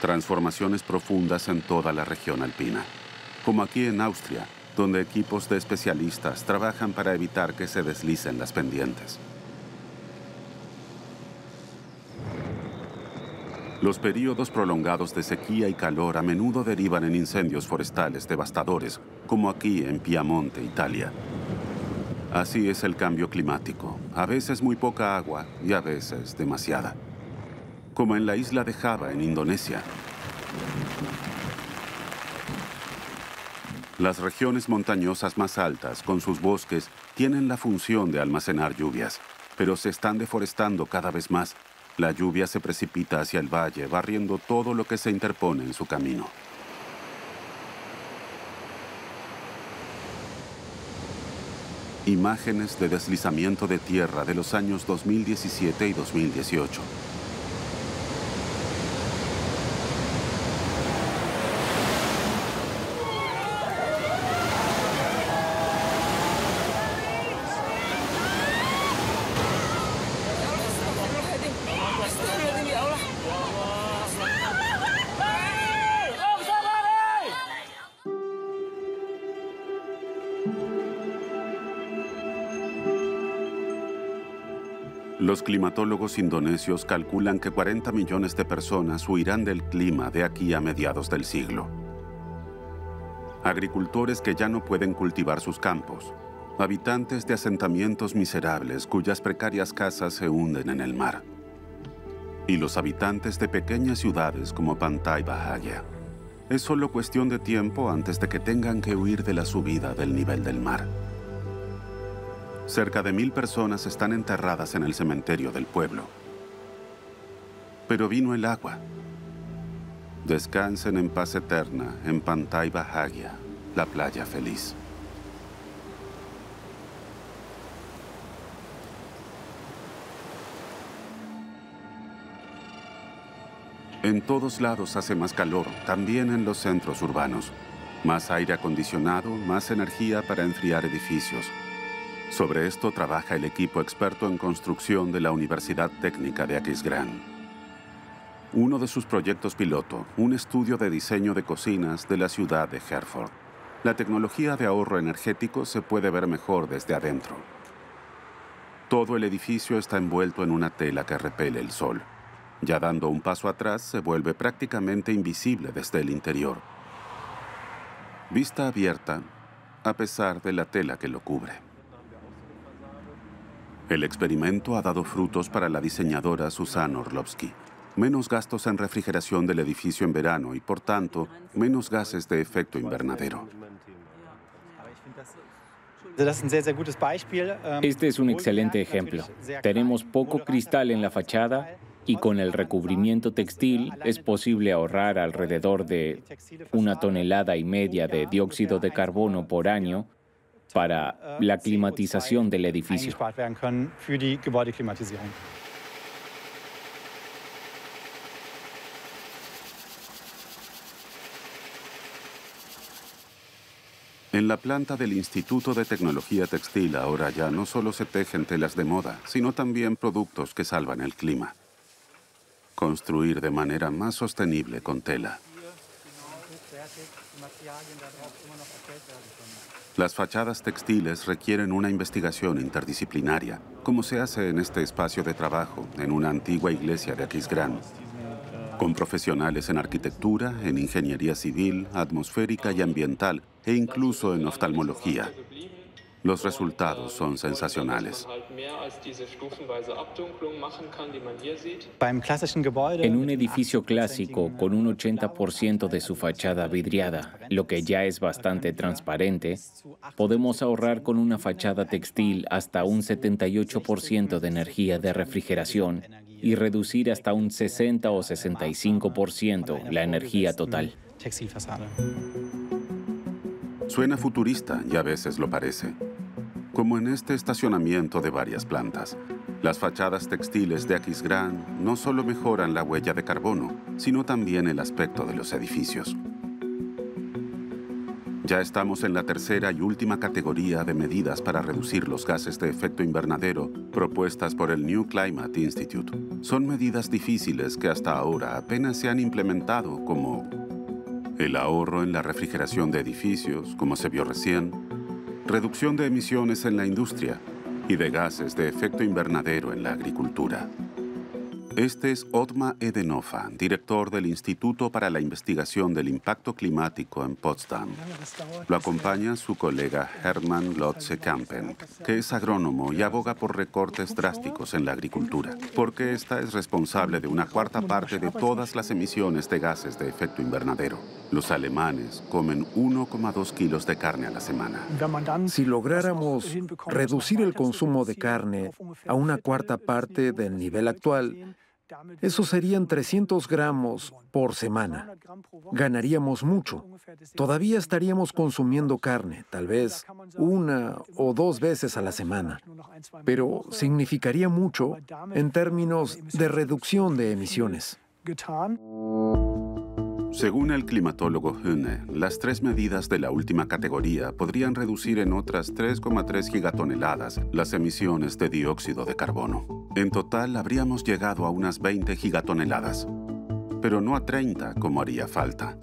Transformaciones profundas en toda la región alpina, como aquí en Austria, donde equipos de especialistas trabajan para evitar que se deslicen las pendientes. Los periodos prolongados de sequía y calor a menudo derivan en incendios forestales devastadores, como aquí en Piamonte, Italia. Así es el cambio climático, a veces muy poca agua y a veces demasiada. Como en la isla de Java, en Indonesia. Las regiones montañosas más altas, con sus bosques, tienen la función de almacenar lluvias, pero se están deforestando cada vez más. La lluvia se precipita hacia el valle, barriendo todo lo que se interpone en su camino. Imágenes de deslizamiento de tierra de los años 2017 y 2018. Los climatólogos indonesios calculan que 40 millones de personas huirán del clima de aquí a mediados del siglo. Agricultores que ya no pueden cultivar sus campos, habitantes de asentamientos miserables cuyas precarias casas se hunden en el mar, y los habitantes de pequeñas ciudades como Pantai Bahagia. Es solo cuestión de tiempo antes de que tengan que huir de la subida del nivel del mar. Cerca de 1000 personas están enterradas en el cementerio del pueblo. Pero vino el agua. Descansen en paz eterna en Pantai Bahagia, la playa feliz. En todos lados hace más calor, también en los centros urbanos. Más aire acondicionado, más energía para enfriar edificios. Sobre esto trabaja el equipo experto en construcción de la Universidad Técnica de Aquisgrán. Uno de sus proyectos piloto, un estudio de diseño de cocinas de la ciudad de Hereford. La tecnología de ahorro energético se puede ver mejor desde adentro. Todo el edificio está envuelto en una tela que repele el sol. Ya dando un paso atrás, se vuelve prácticamente invisible desde el interior. Vista abierta, a pesar de la tela que lo cubre. El experimento ha dado frutos para la diseñadora Susan Orlovsky. Menos gastos en refrigeración del edificio en verano y, por tanto, menos gases de efecto invernadero. Este es un excelente ejemplo. Tenemos poco cristal en la fachada, y con el recubrimiento textil es posible ahorrar alrededor de 1,5 toneladas de dióxido de carbono por año para la climatización del edificio. En la planta del Instituto de Tecnología Textil ahora ya no solo se tejen telas de moda, sino también productos que salvan el clima. Construir de manera más sostenible con tela. Las fachadas textiles requieren una investigación interdisciplinaria, como se hace en este espacio de trabajo, en una antigua iglesia de Aquisgrán, con profesionales en arquitectura, en ingeniería civil, atmosférica y ambiental, e incluso en oftalmología. Los resultados son sensacionales. En un edificio clásico con un 80% de su fachada vidriada, lo que ya es bastante transparente, podemos ahorrar con una fachada textil hasta un 78% de energía de refrigeración y reducir hasta un 60 o 65% la energía total. Suena futurista y a veces lo parece. Como en este estacionamiento de varias plantas, las fachadas textiles de Aquisgrán no solo mejoran la huella de carbono, sino también el aspecto de los edificios. Ya estamos en la tercera y última categoría de medidas para reducir los gases de efecto invernadero propuestas por el New Climate Institute. Son medidas difíciles que hasta ahora apenas se han implementado, como el ahorro en la refrigeración de edificios, como se vio recién, reducción de emisiones en la industria y de gases de efecto invernadero en la agricultura. Este es Ottmar Edenhofer, director del Instituto para la Investigación del Impacto Climático en Potsdam. Lo acompaña su colega Hermann Lotze-Kampen, que es agrónomo y aboga por recortes drásticos en la agricultura, porque esta es responsable de una cuarta parte de todas las emisiones de gases de efecto invernadero. Los alemanes comen 1,2 kilos de carne a la semana. Si lográramos reducir el consumo de carne a una cuarta parte del nivel actual, eso serían 300 gramos por semana. Ganaríamos mucho. Todavía estaríamos consumiendo carne, tal vez 1 o 2 veces a la semana. Pero significaría mucho en términos de reducción de emisiones. Según el climatólogo Höhne, las 3 medidas de la última categoría podrían reducir en otras 3,3 gigatoneladas las emisiones de dióxido de carbono. En total, habríamos llegado a unas 20 gigatoneladas, pero no a 30 como haría falta.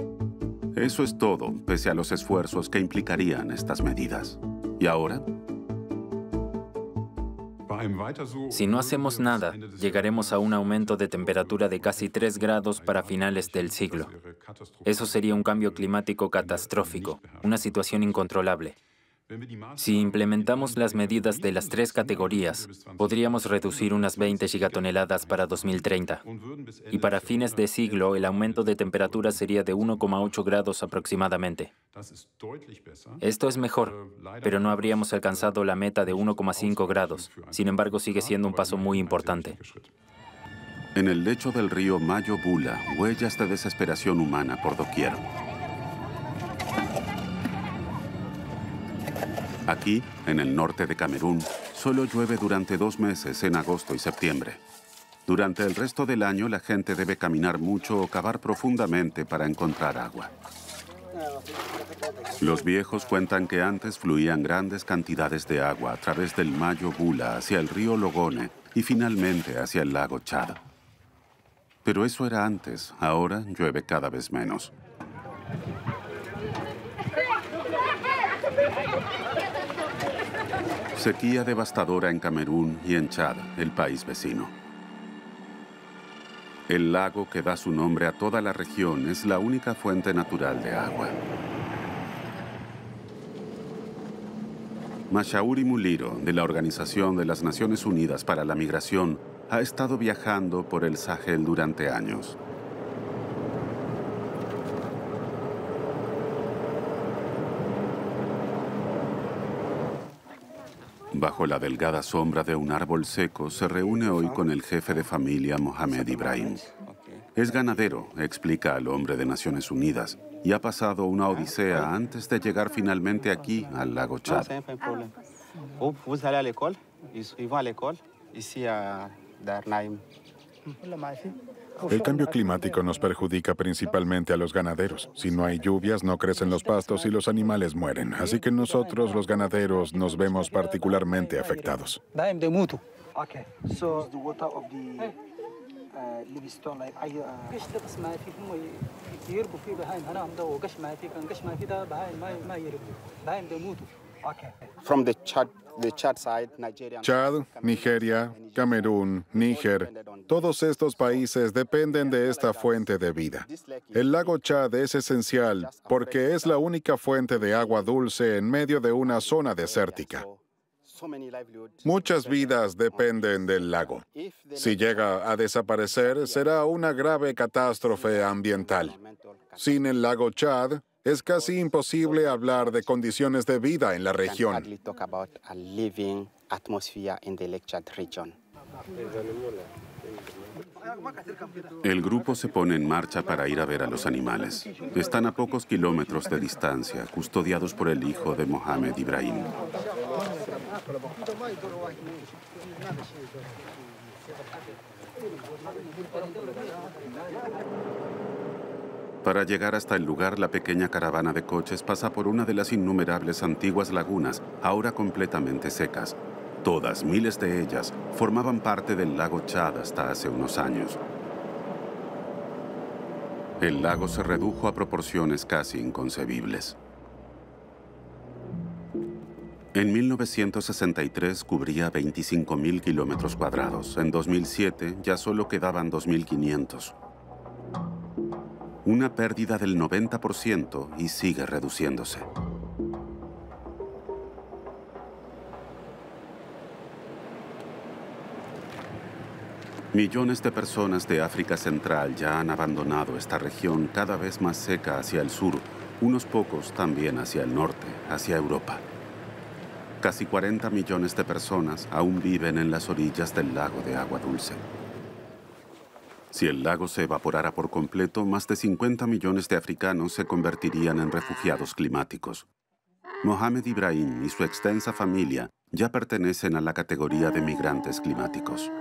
Eso es todo, pese a los esfuerzos que implicarían estas medidas. ¿Y ahora? Si no hacemos nada, llegaremos a un aumento de temperatura de casi 3 grados para finales del siglo. Eso sería un cambio climático catastrófico, una situación incontrolable. Si implementamos las medidas de las 3 categorías, podríamos reducir unas 20 gigatoneladas para 2030. Y para fines de siglo, el aumento de temperatura sería de 1,8 grados aproximadamente. Esto es mejor, pero no habríamos alcanzado la meta de 1,5 grados. Sin embargo, sigue siendo un paso muy importante. En el lecho del río Mayo Bula, huellas de desesperación humana por doquier. Aquí, en el norte de Camerún, solo llueve durante 2 meses, en agosto y septiembre. Durante el resto del año, la gente debe caminar mucho o cavar profundamente para encontrar agua. Los viejos cuentan que antes fluían grandes cantidades de agua a través del Mayo Bula hacia el río Logone y finalmente hacia el lago Chad. Pero eso era antes, ahora llueve cada vez menos. Sequía devastadora en Camerún y en Chad, el país vecino. El lago que da su nombre a toda la región es la única fuente natural de agua. Mashauri Muliro, de la Organización de las Naciones Unidas para la Migración, ha estado viajando por el Sahel durante años. Bajo la delgada sombra de un árbol seco, se reúne hoy con el jefe de familia, Mohamed Ibrahim. Es ganadero, explica al hombre de Naciones Unidas, y ha pasado una odisea antes de llegar finalmente aquí, al lago Chad. El cambio climático nos perjudica principalmente a los ganaderos. Si no hay lluvias, no crecen los pastos y los animales mueren. Así que nosotros, los ganaderos, nos vemos particularmente afectados. Chad, Nigeria, Camerún, Níger, todos estos países dependen de esta fuente de vida. El lago Chad es esencial porque es la única fuente de agua dulce en medio de una zona desértica. Muchas vidas dependen del lago. Si llega a desaparecer, será una grave catástrofe ambiental. Sin el lago Chad, es casi imposible hablar de condiciones de vida en la región. El grupo se pone en marcha para ir a ver a los animales. Están a pocos kilómetros de distancia, custodiados por el hijo de Mohamed Ibrahim. Para llegar hasta el lugar, la pequeña caravana de coches pasa por una de las innumerables antiguas lagunas, ahora completamente secas. Todas, miles de ellas, formaban parte del lago Chad hasta hace unos años. El lago se redujo a proporciones casi inconcebibles. En 1963 cubría 25.000 kilómetros cuadrados. En 2007 ya solo quedaban 2.500. Una pérdida del 90% y sigue reduciéndose. Millones de personas de África Central ya han abandonado esta región cada vez más seca hacia el sur, unos pocos también hacia el norte, hacia Europa. Casi 40 millones de personas aún viven en las orillas del lago de agua dulce. Si el lago se evaporara por completo, más de 50 millones de africanos se convertirían en refugiados climáticos. Mohamed Ibrahim y su extensa familia ya pertenecen a la categoría de migrantes climáticos.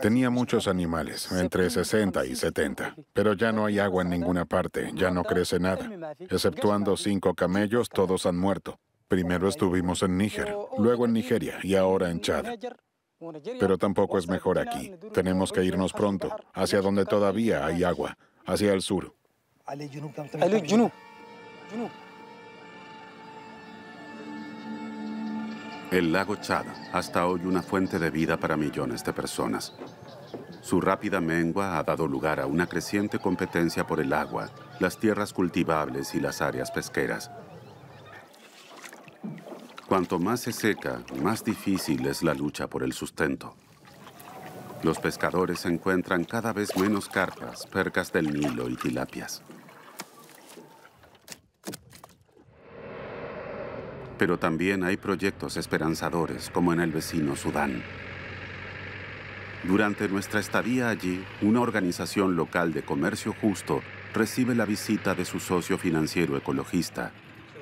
Tenía muchos animales, entre 60 y 70, pero ya no hay agua en ninguna parte, ya no crece nada. Exceptuando 5 camellos, todos han muerto. Primero estuvimos en Níger, luego en Nigeria y ahora en Chad. Pero tampoco es mejor aquí. Tenemos que irnos pronto, hacia donde todavía hay agua, hacia el sur. El lago Chad, hasta hoy una fuente de vida para millones de personas. Su rápida mengua ha dado lugar a una creciente competencia por el agua, las tierras cultivables y las áreas pesqueras. Cuanto más se seca, más difícil es la lucha por el sustento. Los pescadores encuentran cada vez menos carpas, percas del Nilo y tilapias. Pero también hay proyectos esperanzadores, como en el vecino Sudán. Durante nuestra estadía allí, una organización local de comercio justo recibe la visita de su socio financiero ecologista,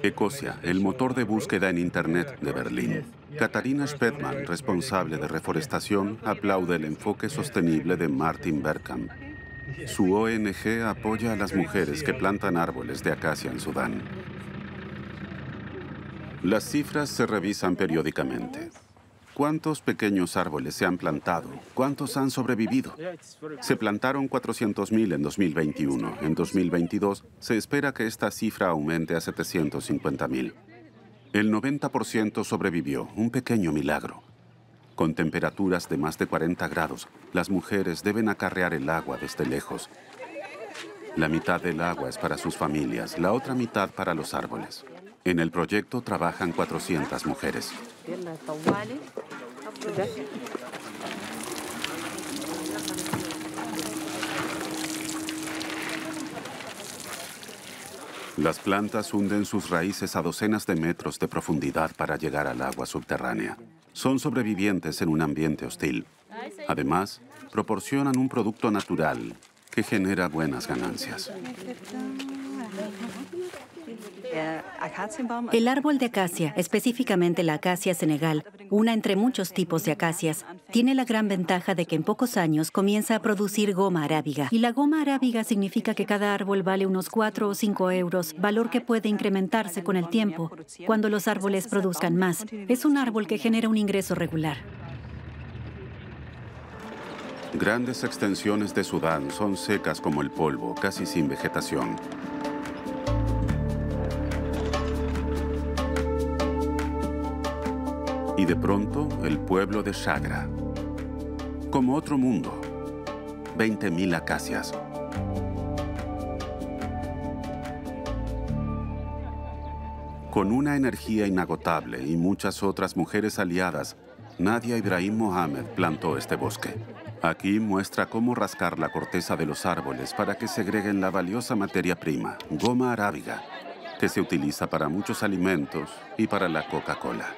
Ecosia, el motor de búsqueda en Internet de Berlín. Katarina Spedman, responsable de reforestación, aplaude el enfoque sostenible de Martin Bergkamp. Su ONG apoya a las mujeres que plantan árboles de acacia en Sudán. Las cifras se revisan periódicamente. ¿Cuántos pequeños árboles se han plantado? ¿Cuántos han sobrevivido? Se plantaron 400.000 en 2021. En 2022 se espera que esta cifra aumente a 750.000. El 90% sobrevivió, un pequeño milagro. Con temperaturas de más de 40 grados, las mujeres deben acarrear el agua desde lejos. La mitad del agua es para sus familias, la otra mitad para los árboles. En el proyecto trabajan 400 mujeres. Las plantas hunden sus raíces a docenas de metros de profundidad para llegar al agua subterránea. Son sobrevivientes en un ambiente hostil. Además, proporcionan un producto natural que genera buenas ganancias. El árbol de acacia, específicamente la acacia senegal, una entre muchos tipos de acacias, tiene la gran ventaja de que en pocos años comienza a producir goma arábiga. Y la goma arábiga significa que cada árbol vale unos 4 o 5 euros, valor que puede incrementarse con el tiempo, cuando los árboles produzcan más. Es un árbol que genera un ingreso regular. Grandes extensiones de Sudán son secas como el polvo, casi sin vegetación. Y de pronto, el pueblo de Shagra. Como otro mundo, 20.000 acacias. Con una energía inagotable y muchas otras mujeres aliadas, Nadia Ibrahim Mohamed plantó este bosque. Aquí muestra cómo rascar la corteza de los árboles para que segreguen la valiosa materia prima, goma arábiga, que se utiliza para muchos alimentos y para la Coca-Cola.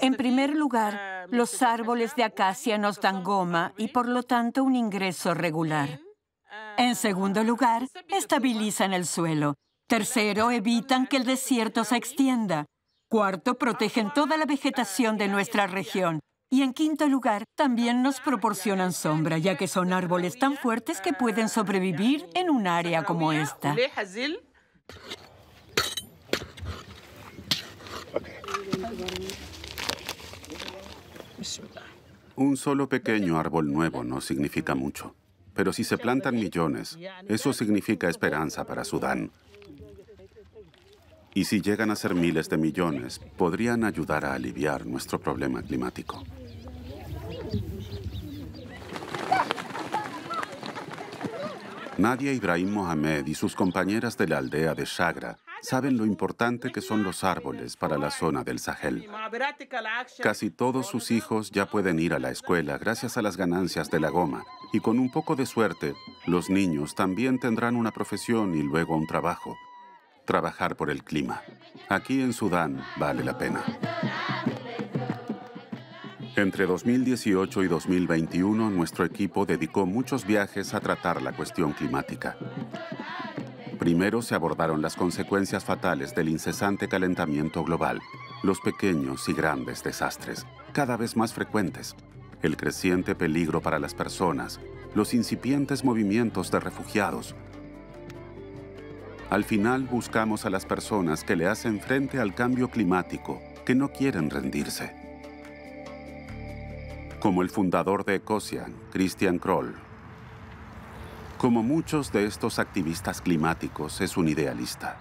En primer lugar, los árboles de acacia nos dan goma y, por lo tanto, un ingreso regular. En segundo lugar, estabilizan el suelo. Tercero, evitan que el desierto se extienda. Cuarto, protegen toda la vegetación de nuestra región. Y en quinto lugar, también nos proporcionan sombra, ya que son árboles tan fuertes que pueden sobrevivir en un área como esta. Un solo pequeño árbol nuevo no significa mucho, pero si se plantan millones, eso significa esperanza para Sudán. Y si llegan a ser miles de millones, podrían ayudar a aliviar nuestro problema climático. Nadia Ibrahim Mohamed y sus compañeras de la aldea de Shagra saben lo importante que son los árboles para la zona del Sahel. Casi todos sus hijos ya pueden ir a la escuela gracias a las ganancias de la goma, y con un poco de suerte, los niños también tendrán una profesión y luego un trabajo. Trabajar por el clima. Aquí en Sudán vale la pena. Entre 2018 y 2021, nuestro equipo dedicó muchos viajes a tratar la cuestión climática. Primero se abordaron las consecuencias fatales del incesante calentamiento global, los pequeños y grandes desastres, cada vez más frecuentes, el creciente peligro para las personas, los incipientes movimientos de refugiados. Al final buscamos a las personas que le hacen frente al cambio climático, que no quieren rendirse. Como el fundador de Ecosia, Christian Kroll. Como muchos de estos activistas climáticos, es un idealista.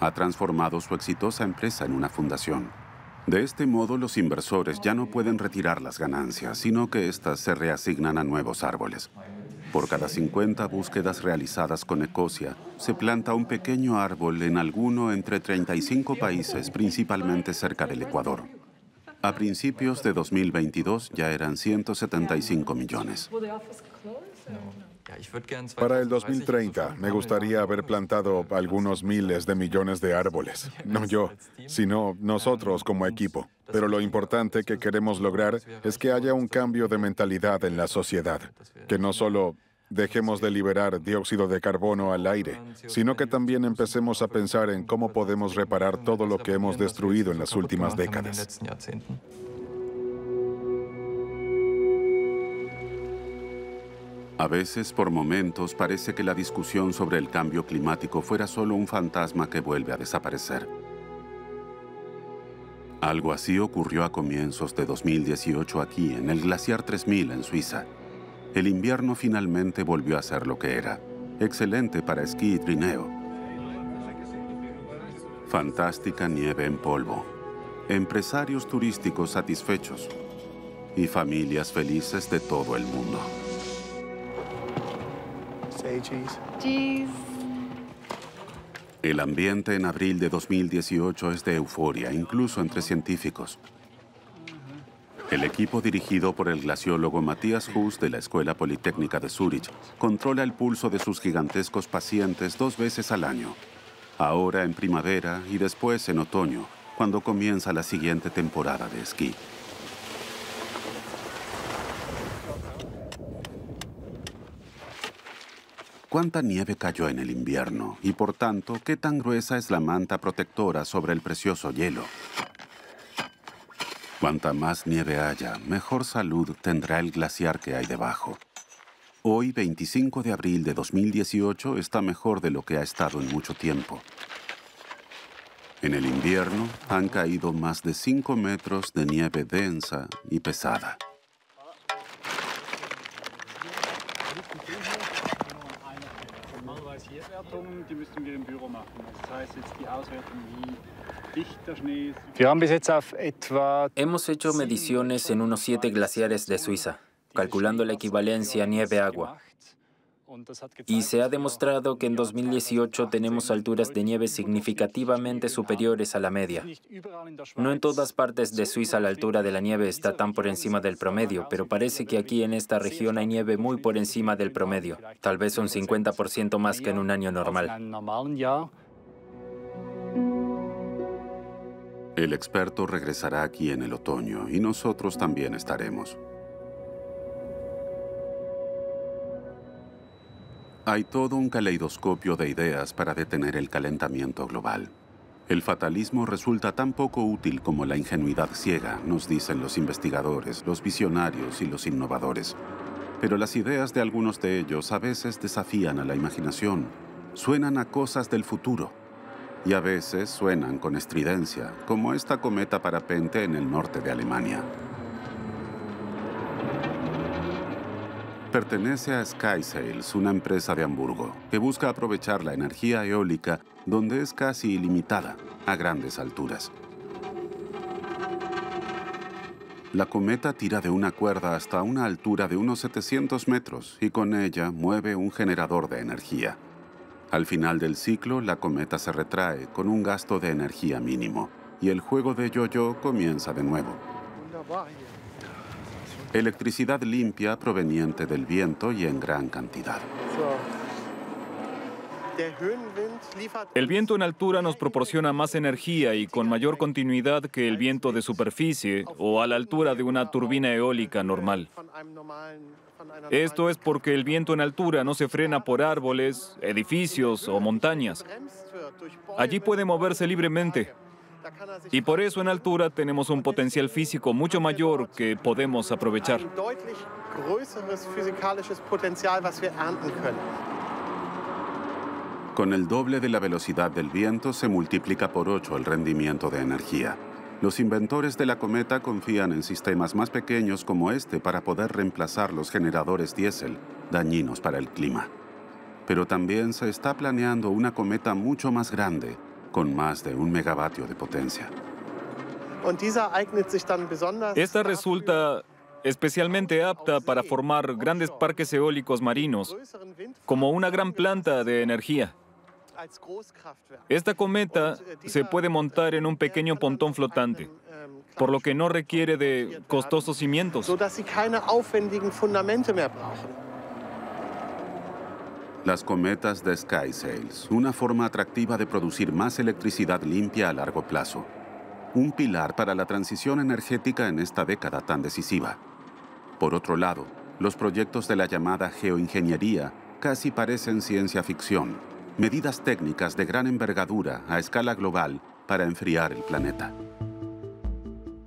Ha transformado su exitosa empresa en una fundación. De este modo, los inversores ya no pueden retirar las ganancias, sino que éstas se reasignan a nuevos árboles. Por cada 50 búsquedas realizadas con Ecosia, se planta un pequeño árbol en alguno entre 35 países, principalmente cerca del Ecuador. A principios de 2022 ya eran 175 millones. Para el 2030 me gustaría haber plantado algunos miles de millones de árboles. No yo, sino nosotros como equipo. Pero lo importante que queremos lograr es que haya un cambio de mentalidad en la sociedad. Que no solo dejemos de liberar dióxido de carbono al aire, sino que también empecemos a pensar en cómo podemos reparar todo lo que hemos destruido en las últimas décadas. A veces, por momentos, parece que la discusión sobre el cambio climático fuera solo un fantasma que vuelve a desaparecer. Algo así ocurrió a comienzos de 2018 aquí, en el Glaciar 3000, en Suiza. El invierno finalmente volvió a ser lo que era. Excelente para esquí y trineo. Fantástica nieve en polvo. Empresarios turísticos satisfechos. Y familias felices de todo el mundo. El ambiente en abril de 2018 es de euforia, incluso entre científicos. El equipo dirigido por el glaciólogo Matías Huss de la Escuela Politécnica de Zúrich controla el pulso de sus gigantescos pacientes 2 veces al año. Ahora en primavera y después en otoño, cuando comienza la siguiente temporada de esquí. ¿Cuánta nieve cayó en el invierno? Y por tanto, ¿qué tan gruesa es la manta protectora sobre el precioso hielo? Cuanta más nieve haya, mejor salud tendrá el glaciar que hay debajo. Hoy, 25 de abril de 2018, está mejor de lo que ha estado en mucho tiempo. En el invierno han caído más de 5 metros de nieve densa y pesada. Hemos hecho mediciones en unos 7 glaciares de Suiza, calculando la equivalencia nieve-agua. Y se ha demostrado que en 2018 tenemos alturas de nieve significativamente superiores a la media. No en todas partes de Suiza la altura de la nieve está tan por encima del promedio, pero parece que aquí en esta región hay nieve muy por encima del promedio, tal vez un 50% más que en un año normal. El experto regresará aquí en el otoño y nosotros también estaremos. Hay todo un caleidoscopio de ideas para detener el calentamiento global. El fatalismo resulta tan poco útil como la ingenuidad ciega, nos dicen los investigadores, los visionarios y los innovadores. Pero las ideas de algunos de ellos a veces desafían a la imaginación, suenan a cosas del futuro y a veces suenan con estridencia, como esta cometa parapente en el norte de Alemania. Pertenece a SkySails, una empresa de Hamburgo, que busca aprovechar la energía eólica donde es casi ilimitada, a grandes alturas. La cometa tira de una cuerda hasta una altura de unos 700 metros y con ella mueve un generador de energía. Al final del ciclo, la cometa se retrae con un gasto de energía mínimo y el juego de yo-yo comienza de nuevo. Electricidad limpia proveniente del viento y en gran cantidad. El viento en altura nos proporciona más energía y con mayor continuidad que el viento de superficie o a la altura de una turbina eólica normal. Esto es porque el viento en altura no se frena por árboles, edificios o montañas. Allí puede moverse libremente. Y por eso en altura tenemos un potencial físico mucho mayor que podemos aprovechar. Con el doble de la velocidad del viento se multiplica por 8 el rendimiento de energía. Los inventores de la cometa confían en sistemas más pequeños como este para poder reemplazar los generadores diésel, dañinos para el clima. Pero también se está planeando una cometa mucho más grande, con más de 1 megavatio de potencia. Esta resulta especialmente apta para formar grandes parques eólicos marinos, como una gran planta de energía. Esta cometa se puede montar en un pequeño pontón flotante, por lo que no requiere de costosos cimientos. Las cometas de SkySails, una forma atractiva de producir más electricidad limpia a largo plazo. Un pilar para la transición energética en esta década tan decisiva. Por otro lado, los proyectos de la llamada geoingeniería casi parecen ciencia ficción. Medidas técnicas de gran envergadura a escala global para enfriar el planeta.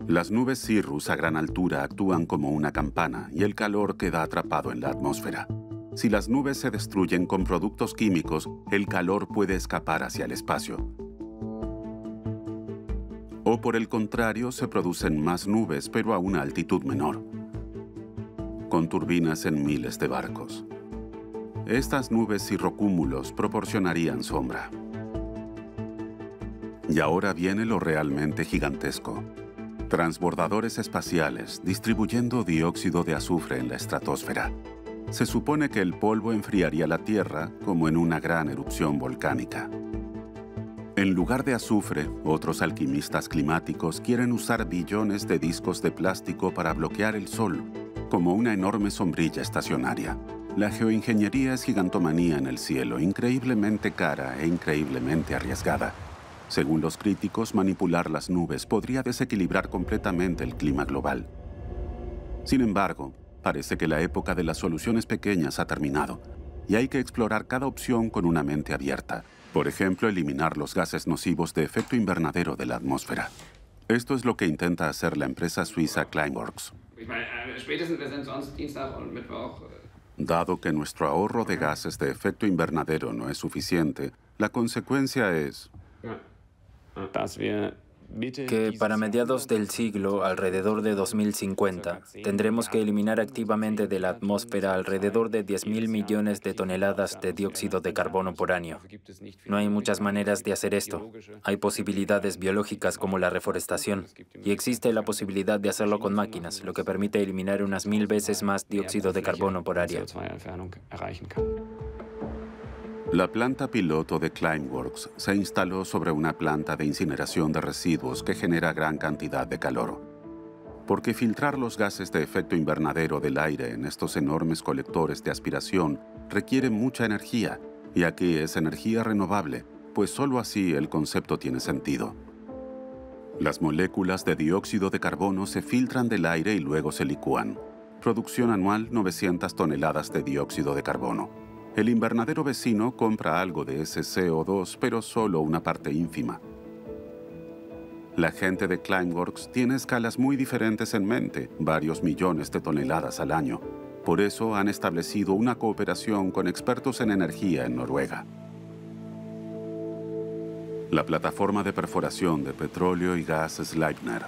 Las nubes cirrus a gran altura actúan como una campana y el calor queda atrapado en la atmósfera. Si las nubes se destruyen con productos químicos, el calor puede escapar hacia el espacio. O por el contrario, se producen más nubes, pero a una altitud menor, con turbinas en miles de barcos. Estas nubes cirrocúmulos proporcionarían sombra. Y ahora viene lo realmente gigantesco. Transbordadores espaciales distribuyendo dióxido de azufre en la estratosfera. Se supone que el polvo enfriaría la Tierra como en una gran erupción volcánica. En lugar de azufre, otros alquimistas climáticos quieren usar billones de discos de plástico para bloquear el sol, como una enorme sombrilla estacionaria. La geoingeniería es gigantomanía en el cielo, increíblemente cara e increíblemente arriesgada. Según los críticos, manipular las nubes podría desequilibrar completamente el clima global. Sin embargo, parece que la época de las soluciones pequeñas ha terminado, y hay que explorar cada opción con una mente abierta. Por ejemplo, eliminar los gases nocivos de efecto invernadero de la atmósfera. Esto es lo que intenta hacer la empresa suiza Climeworks. Dado que nuestro ahorro de gases de efecto invernadero no es suficiente, la consecuencia es que para mediados del siglo, alrededor de 2050, tendremos que eliminar activamente de la atmósfera alrededor de 10.000 millones de toneladas de dióxido de carbono por año. No hay muchas maneras de hacer esto. Hay posibilidades biológicas como la reforestación, y existe la posibilidad de hacerlo con máquinas, lo que permite eliminar unas 1.000 veces más dióxido de carbono por área. La planta piloto de Climeworks se instaló sobre una planta de incineración de residuos que genera gran cantidad de calor. Porque filtrar los gases de efecto invernadero del aire en estos enormes colectores de aspiración requiere mucha energía, y aquí es energía renovable, pues solo así el concepto tiene sentido. Las moléculas de dióxido de carbono se filtran del aire y luego se licúan. Producción anual 900 toneladas de dióxido de carbono. El invernadero vecino compra algo de ese CO2, pero solo una parte ínfima. La gente de Climeworks tiene escalas muy diferentes en mente, varios millones de toneladas al año. Por eso han establecido una cooperación con expertos en energía en Noruega. La plataforma de perforación de petróleo y gas Sleipner.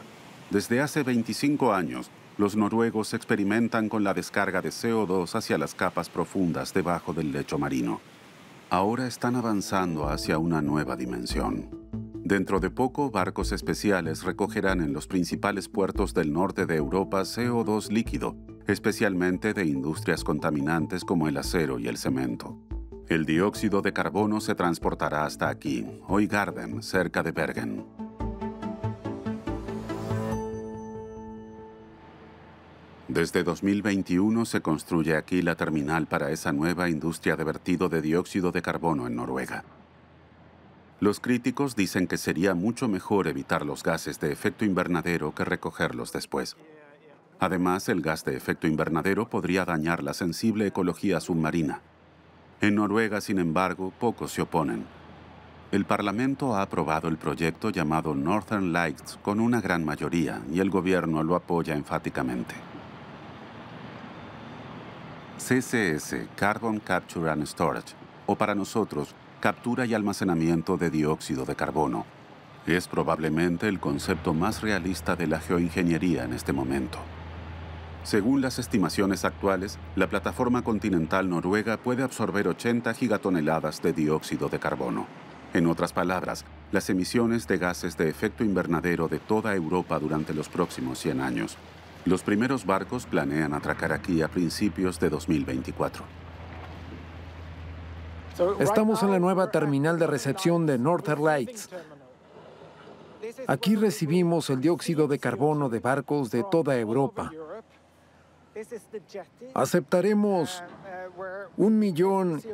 Desde hace 25 años, los noruegos experimentan con la descarga de CO2 hacia las capas profundas debajo del lecho marino. Ahora están avanzando hacia una nueva dimensión. Dentro de poco, barcos especiales recogerán en los principales puertos del norte de Europa CO2 líquido, especialmente de industrias contaminantes como el acero y el cemento. El dióxido de carbono se transportará hasta aquí, Øygarden, cerca de Bergen. Desde 2021 se construye aquí la terminal para esa nueva industria de vertido de dióxido de carbono en Noruega. Los críticos dicen que sería mucho mejor evitar los gases de efecto invernadero que recogerlos después. Además, el gas de efecto invernadero podría dañar la sensible ecología submarina. En Noruega, sin embargo, pocos se oponen. El Parlamento ha aprobado el proyecto llamado Northern Lights con una gran mayoría y el gobierno lo apoya enfáticamente. CCS, Carbon Capture and Storage, o para nosotros, captura y almacenamiento de dióxido de carbono. Es probablemente el concepto más realista de la geoingeniería en este momento. Según las estimaciones actuales, la plataforma continental noruega puede absorber 80 gigatoneladas de dióxido de carbono. En otras palabras, las emisiones de gases de efecto invernadero de toda Europa durante los próximos 100 años. Los primeros barcos planean atracar aquí a principios de 2024. Estamos en la nueva terminal de recepción de Northern Lights. Aquí recibimos el dióxido de carbono de barcos de toda Europa. Aceptaremos 1,5 millones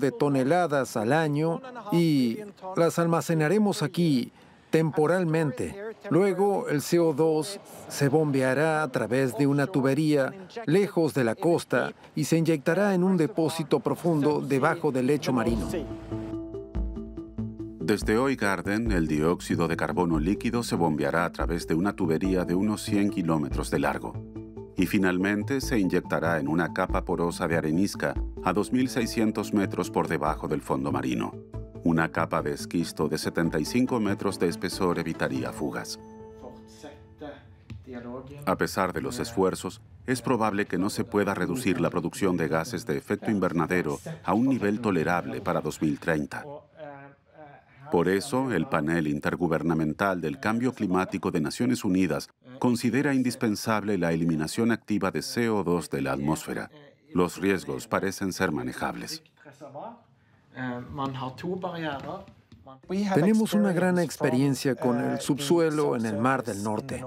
de toneladas al año y las almacenaremos aquí temporalmente. Luego el CO2 se bombeará a través de una tubería lejos de la costa y se inyectará en un depósito profundo debajo del lecho marino. Desde Øygarden, el dióxido de carbono líquido se bombeará a través de una tubería de unos 100 kilómetros de largo. Y finalmente se inyectará en una capa porosa de arenisca a 2.600 metros por debajo del fondo marino. Una capa de esquisto de 75 metros de espesor evitaría fugas. A pesar de los esfuerzos, es probable que no se pueda reducir la producción de gases de efecto invernadero a un nivel tolerable para 2030. Por eso, el panel intergubernamental del cambio climático de Naciones Unidas considera indispensable la eliminación activa de CO2 de la atmósfera. Los riesgos parecen ser manejables. Tenemos una gran experiencia con el subsuelo en el Mar del Norte,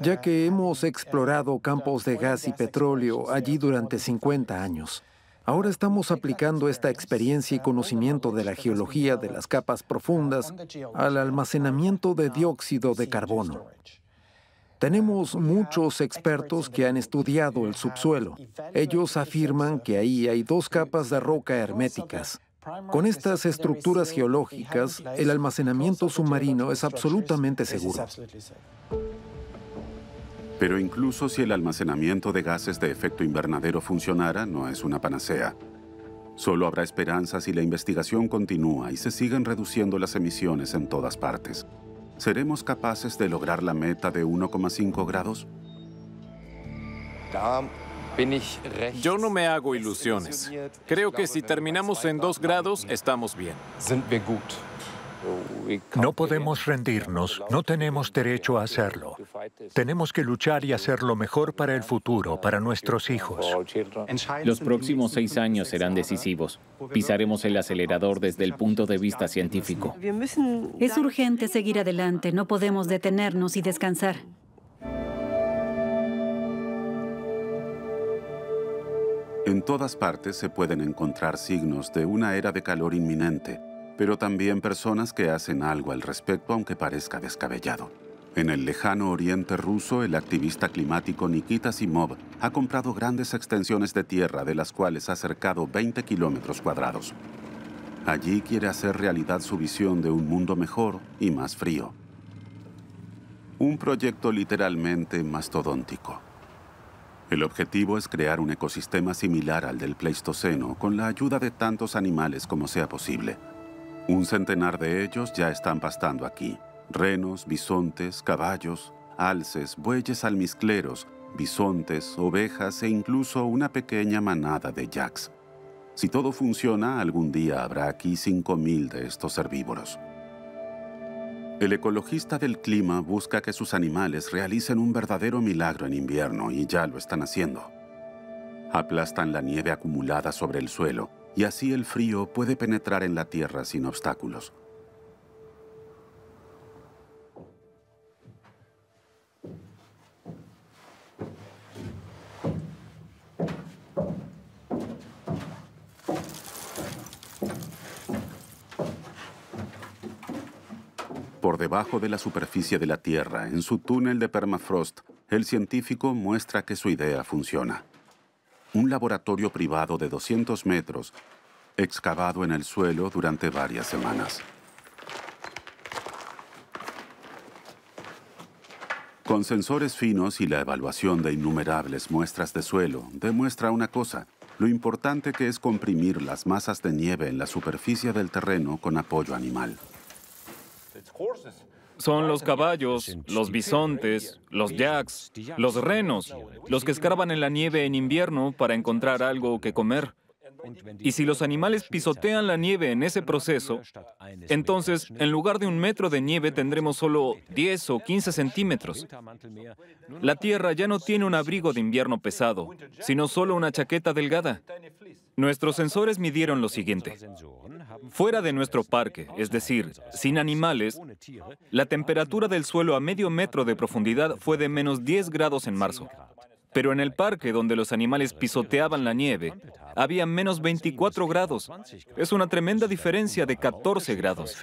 ya que hemos explorado campos de gas y petróleo allí durante 50 años. Ahora estamos aplicando esta experiencia y conocimiento de la geología de las capas profundas al almacenamiento de dióxido de carbono. Tenemos muchos expertos que han estudiado el subsuelo. Ellos afirman que ahí hay 2 capas de roca herméticas. Con estas estructuras geológicas, el almacenamiento submarino es absolutamente seguro. Pero incluso si el almacenamiento de gases de efecto invernadero funcionara, no es una panacea. Solo habrá esperanza si la investigación continúa y se siguen reduciendo las emisiones en todas partes. ¿Seremos capaces de lograr la meta de 1,5 grados? Yo no me hago ilusiones. Creo que si terminamos en 2 grados, estamos bien. No podemos rendirnos, no tenemos derecho a hacerlo. Tenemos que luchar y hacerlo mejor para el futuro, para nuestros hijos. Los próximos 6 años serán decisivos. Pisaremos el acelerador desde el punto de vista científico. Es urgente seguir adelante, no podemos detenernos y descansar. En todas partes se pueden encontrar signos de una era de calor inminente, pero también personas que hacen algo al respecto, aunque parezca descabellado. En el lejano oriente ruso, el activista climático Nikita Zimov ha comprado grandes extensiones de tierra, de las cuales ha cercado 20 kilómetros cuadrados. Allí quiere hacer realidad su visión de un mundo mejor y más frío. Un proyecto literalmente mastodóntico. El objetivo es crear un ecosistema similar al del Pleistoceno, con la ayuda de tantos animales como sea posible. Un centenar de ellos ya están pastando aquí. Renos, bisontes, caballos, alces, bueyes almizcleros, bisontes, ovejas e incluso una pequeña manada de yaks. Si todo funciona, algún día habrá aquí 5.000 de estos herbívoros. El ecologista del clima busca que sus animales realicen un verdadero milagro en invierno y ya lo están haciendo. Aplastan la nieve acumulada sobre el suelo, y así el frío puede penetrar en la tierra sin obstáculos. Por debajo de la superficie de la tierra, en su túnel de permafrost, el científico muestra que su idea funciona. Un laboratorio privado de 200 metros, excavado en el suelo durante varias semanas. Con sensores finos y la evaluación de innumerables muestras de suelo, demuestra una cosa: lo importante que es comprimir las masas de nieve en la superficie del terreno con apoyo animal. Son los caballos, los bisontes, los yaks, los renos, los que escarban en la nieve en invierno para encontrar algo que comer. Y si los animales pisotean la nieve en ese proceso, entonces, en lugar de 1 metro de nieve, tendremos solo 10 o 15 centímetros. La tierra ya no tiene un abrigo de invierno pesado, sino solo una chaqueta delgada. Nuestros sensores midieron lo siguiente. Fuera de nuestro parque, es decir, sin animales, la temperatura del suelo a medio metro de profundidad fue de menos 10 grados en marzo. Pero en el parque, donde los animales pisoteaban la nieve, había menos 24 grados. Es una tremenda diferencia de 14 grados.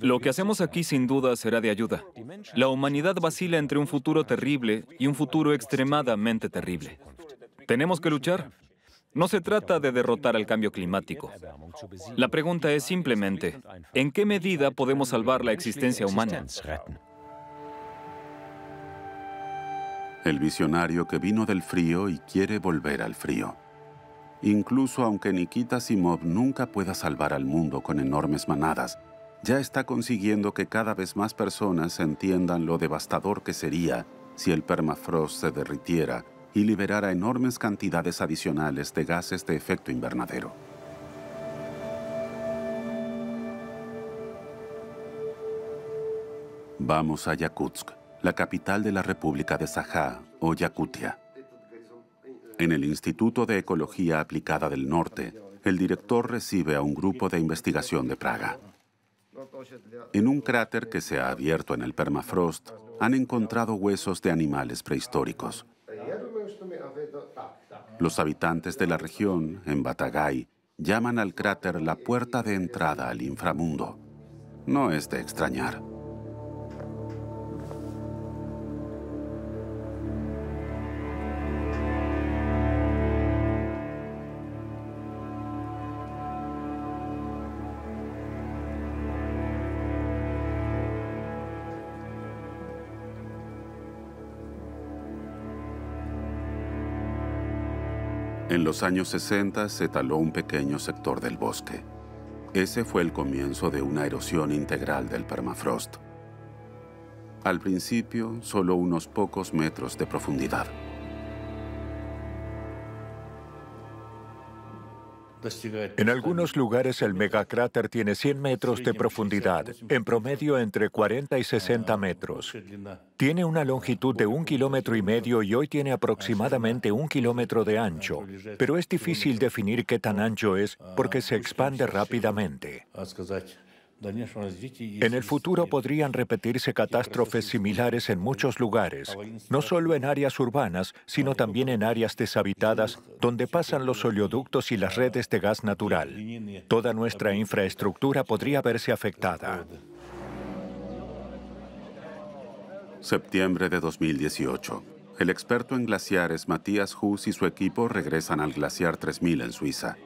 Lo que hacemos aquí sin duda será de ayuda. La humanidad vacila entre un futuro terrible y un futuro extremadamente terrible. Tenemos que luchar. No se trata de derrotar al cambio climático. La pregunta es simplemente, ¿en qué medida podemos salvar la existencia humana? El visionario que vino del frío y quiere volver al frío. Incluso aunque Nikita Zimov nunca pueda salvar al mundo con enormes manadas, ya está consiguiendo que cada vez más personas entiendan lo devastador que sería si el permafrost se derritiera y liberara enormes cantidades adicionales de gases de efecto invernadero. Vamos a Yakutsk, la capital de la República de Sajá o Yakutia. En el Instituto de Ecología Aplicada del Norte, el director recibe a un grupo de investigación de Praga. En un cráter que se ha abierto en el permafrost, han encontrado huesos de animales prehistóricos. Los habitantes de la región, en Batagay, llaman al cráter la puerta de entrada al inframundo. No es de extrañar. En los años 60 se taló un pequeño sector del bosque. Ese fue el comienzo de una erosión integral del permafrost. Al principio, solo unos pocos metros de profundidad. En algunos lugares el megacráter tiene 100 metros de profundidad, en promedio entre 40 y 60 metros. Tiene una longitud de 1,5 kilómetros y hoy tiene aproximadamente 1 kilómetro de ancho, pero es difícil definir qué tan ancho es porque se expande rápidamente. En el futuro podrían repetirse catástrofes similares en muchos lugares, no solo en áreas urbanas, sino también en áreas deshabitadas donde pasan los oleoductos y las redes de gas natural. Toda nuestra infraestructura podría verse afectada. Septiembre de 2018. El experto en glaciares Matías Huss y su equipo regresan al Glaciar 3000 en Suiza.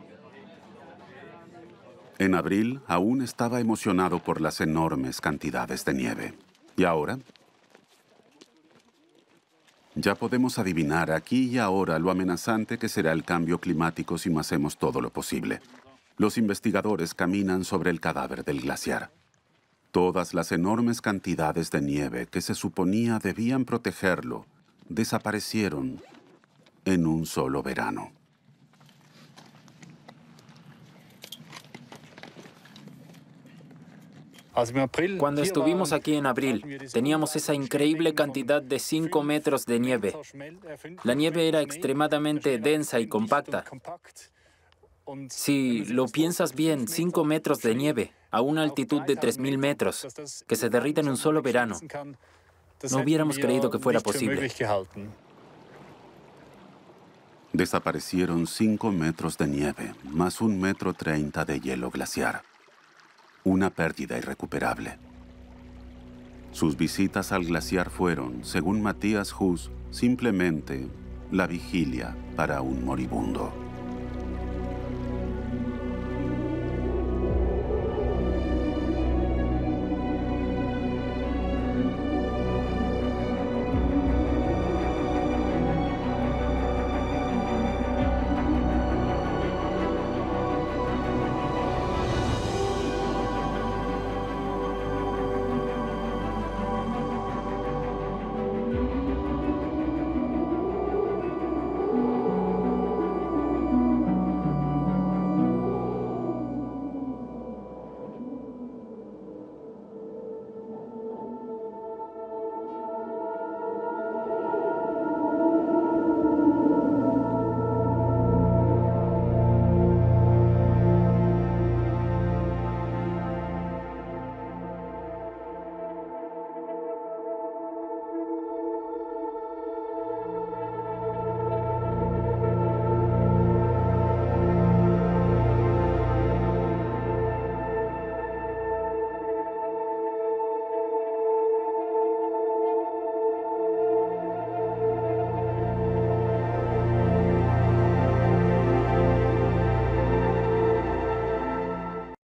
En abril, aún estaba emocionado por las enormes cantidades de nieve. ¿Y ahora? Ya podemos adivinar aquí y ahora lo amenazante que será el cambio climático si no hacemos todo lo posible. Los investigadores caminan sobre el cadáver del glaciar. Todas las enormes cantidades de nieve que se suponía debían protegerlo desaparecieron en un solo verano. Cuando estuvimos aquí en abril, teníamos esa increíble cantidad de 5 metros de nieve. La nieve era extremadamente densa y compacta. Si lo piensas bien, 5 metros de nieve a una altitud de 3.000 metros, que se derrita en un solo verano. No hubiéramos creído que fuera posible. Desaparecieron 5 metros de nieve, más 1,30 metros de hielo glaciar. Una pérdida irrecuperable. Sus visitas al glaciar fueron, según Matías Huss, simplemente la vigilia para un moribundo.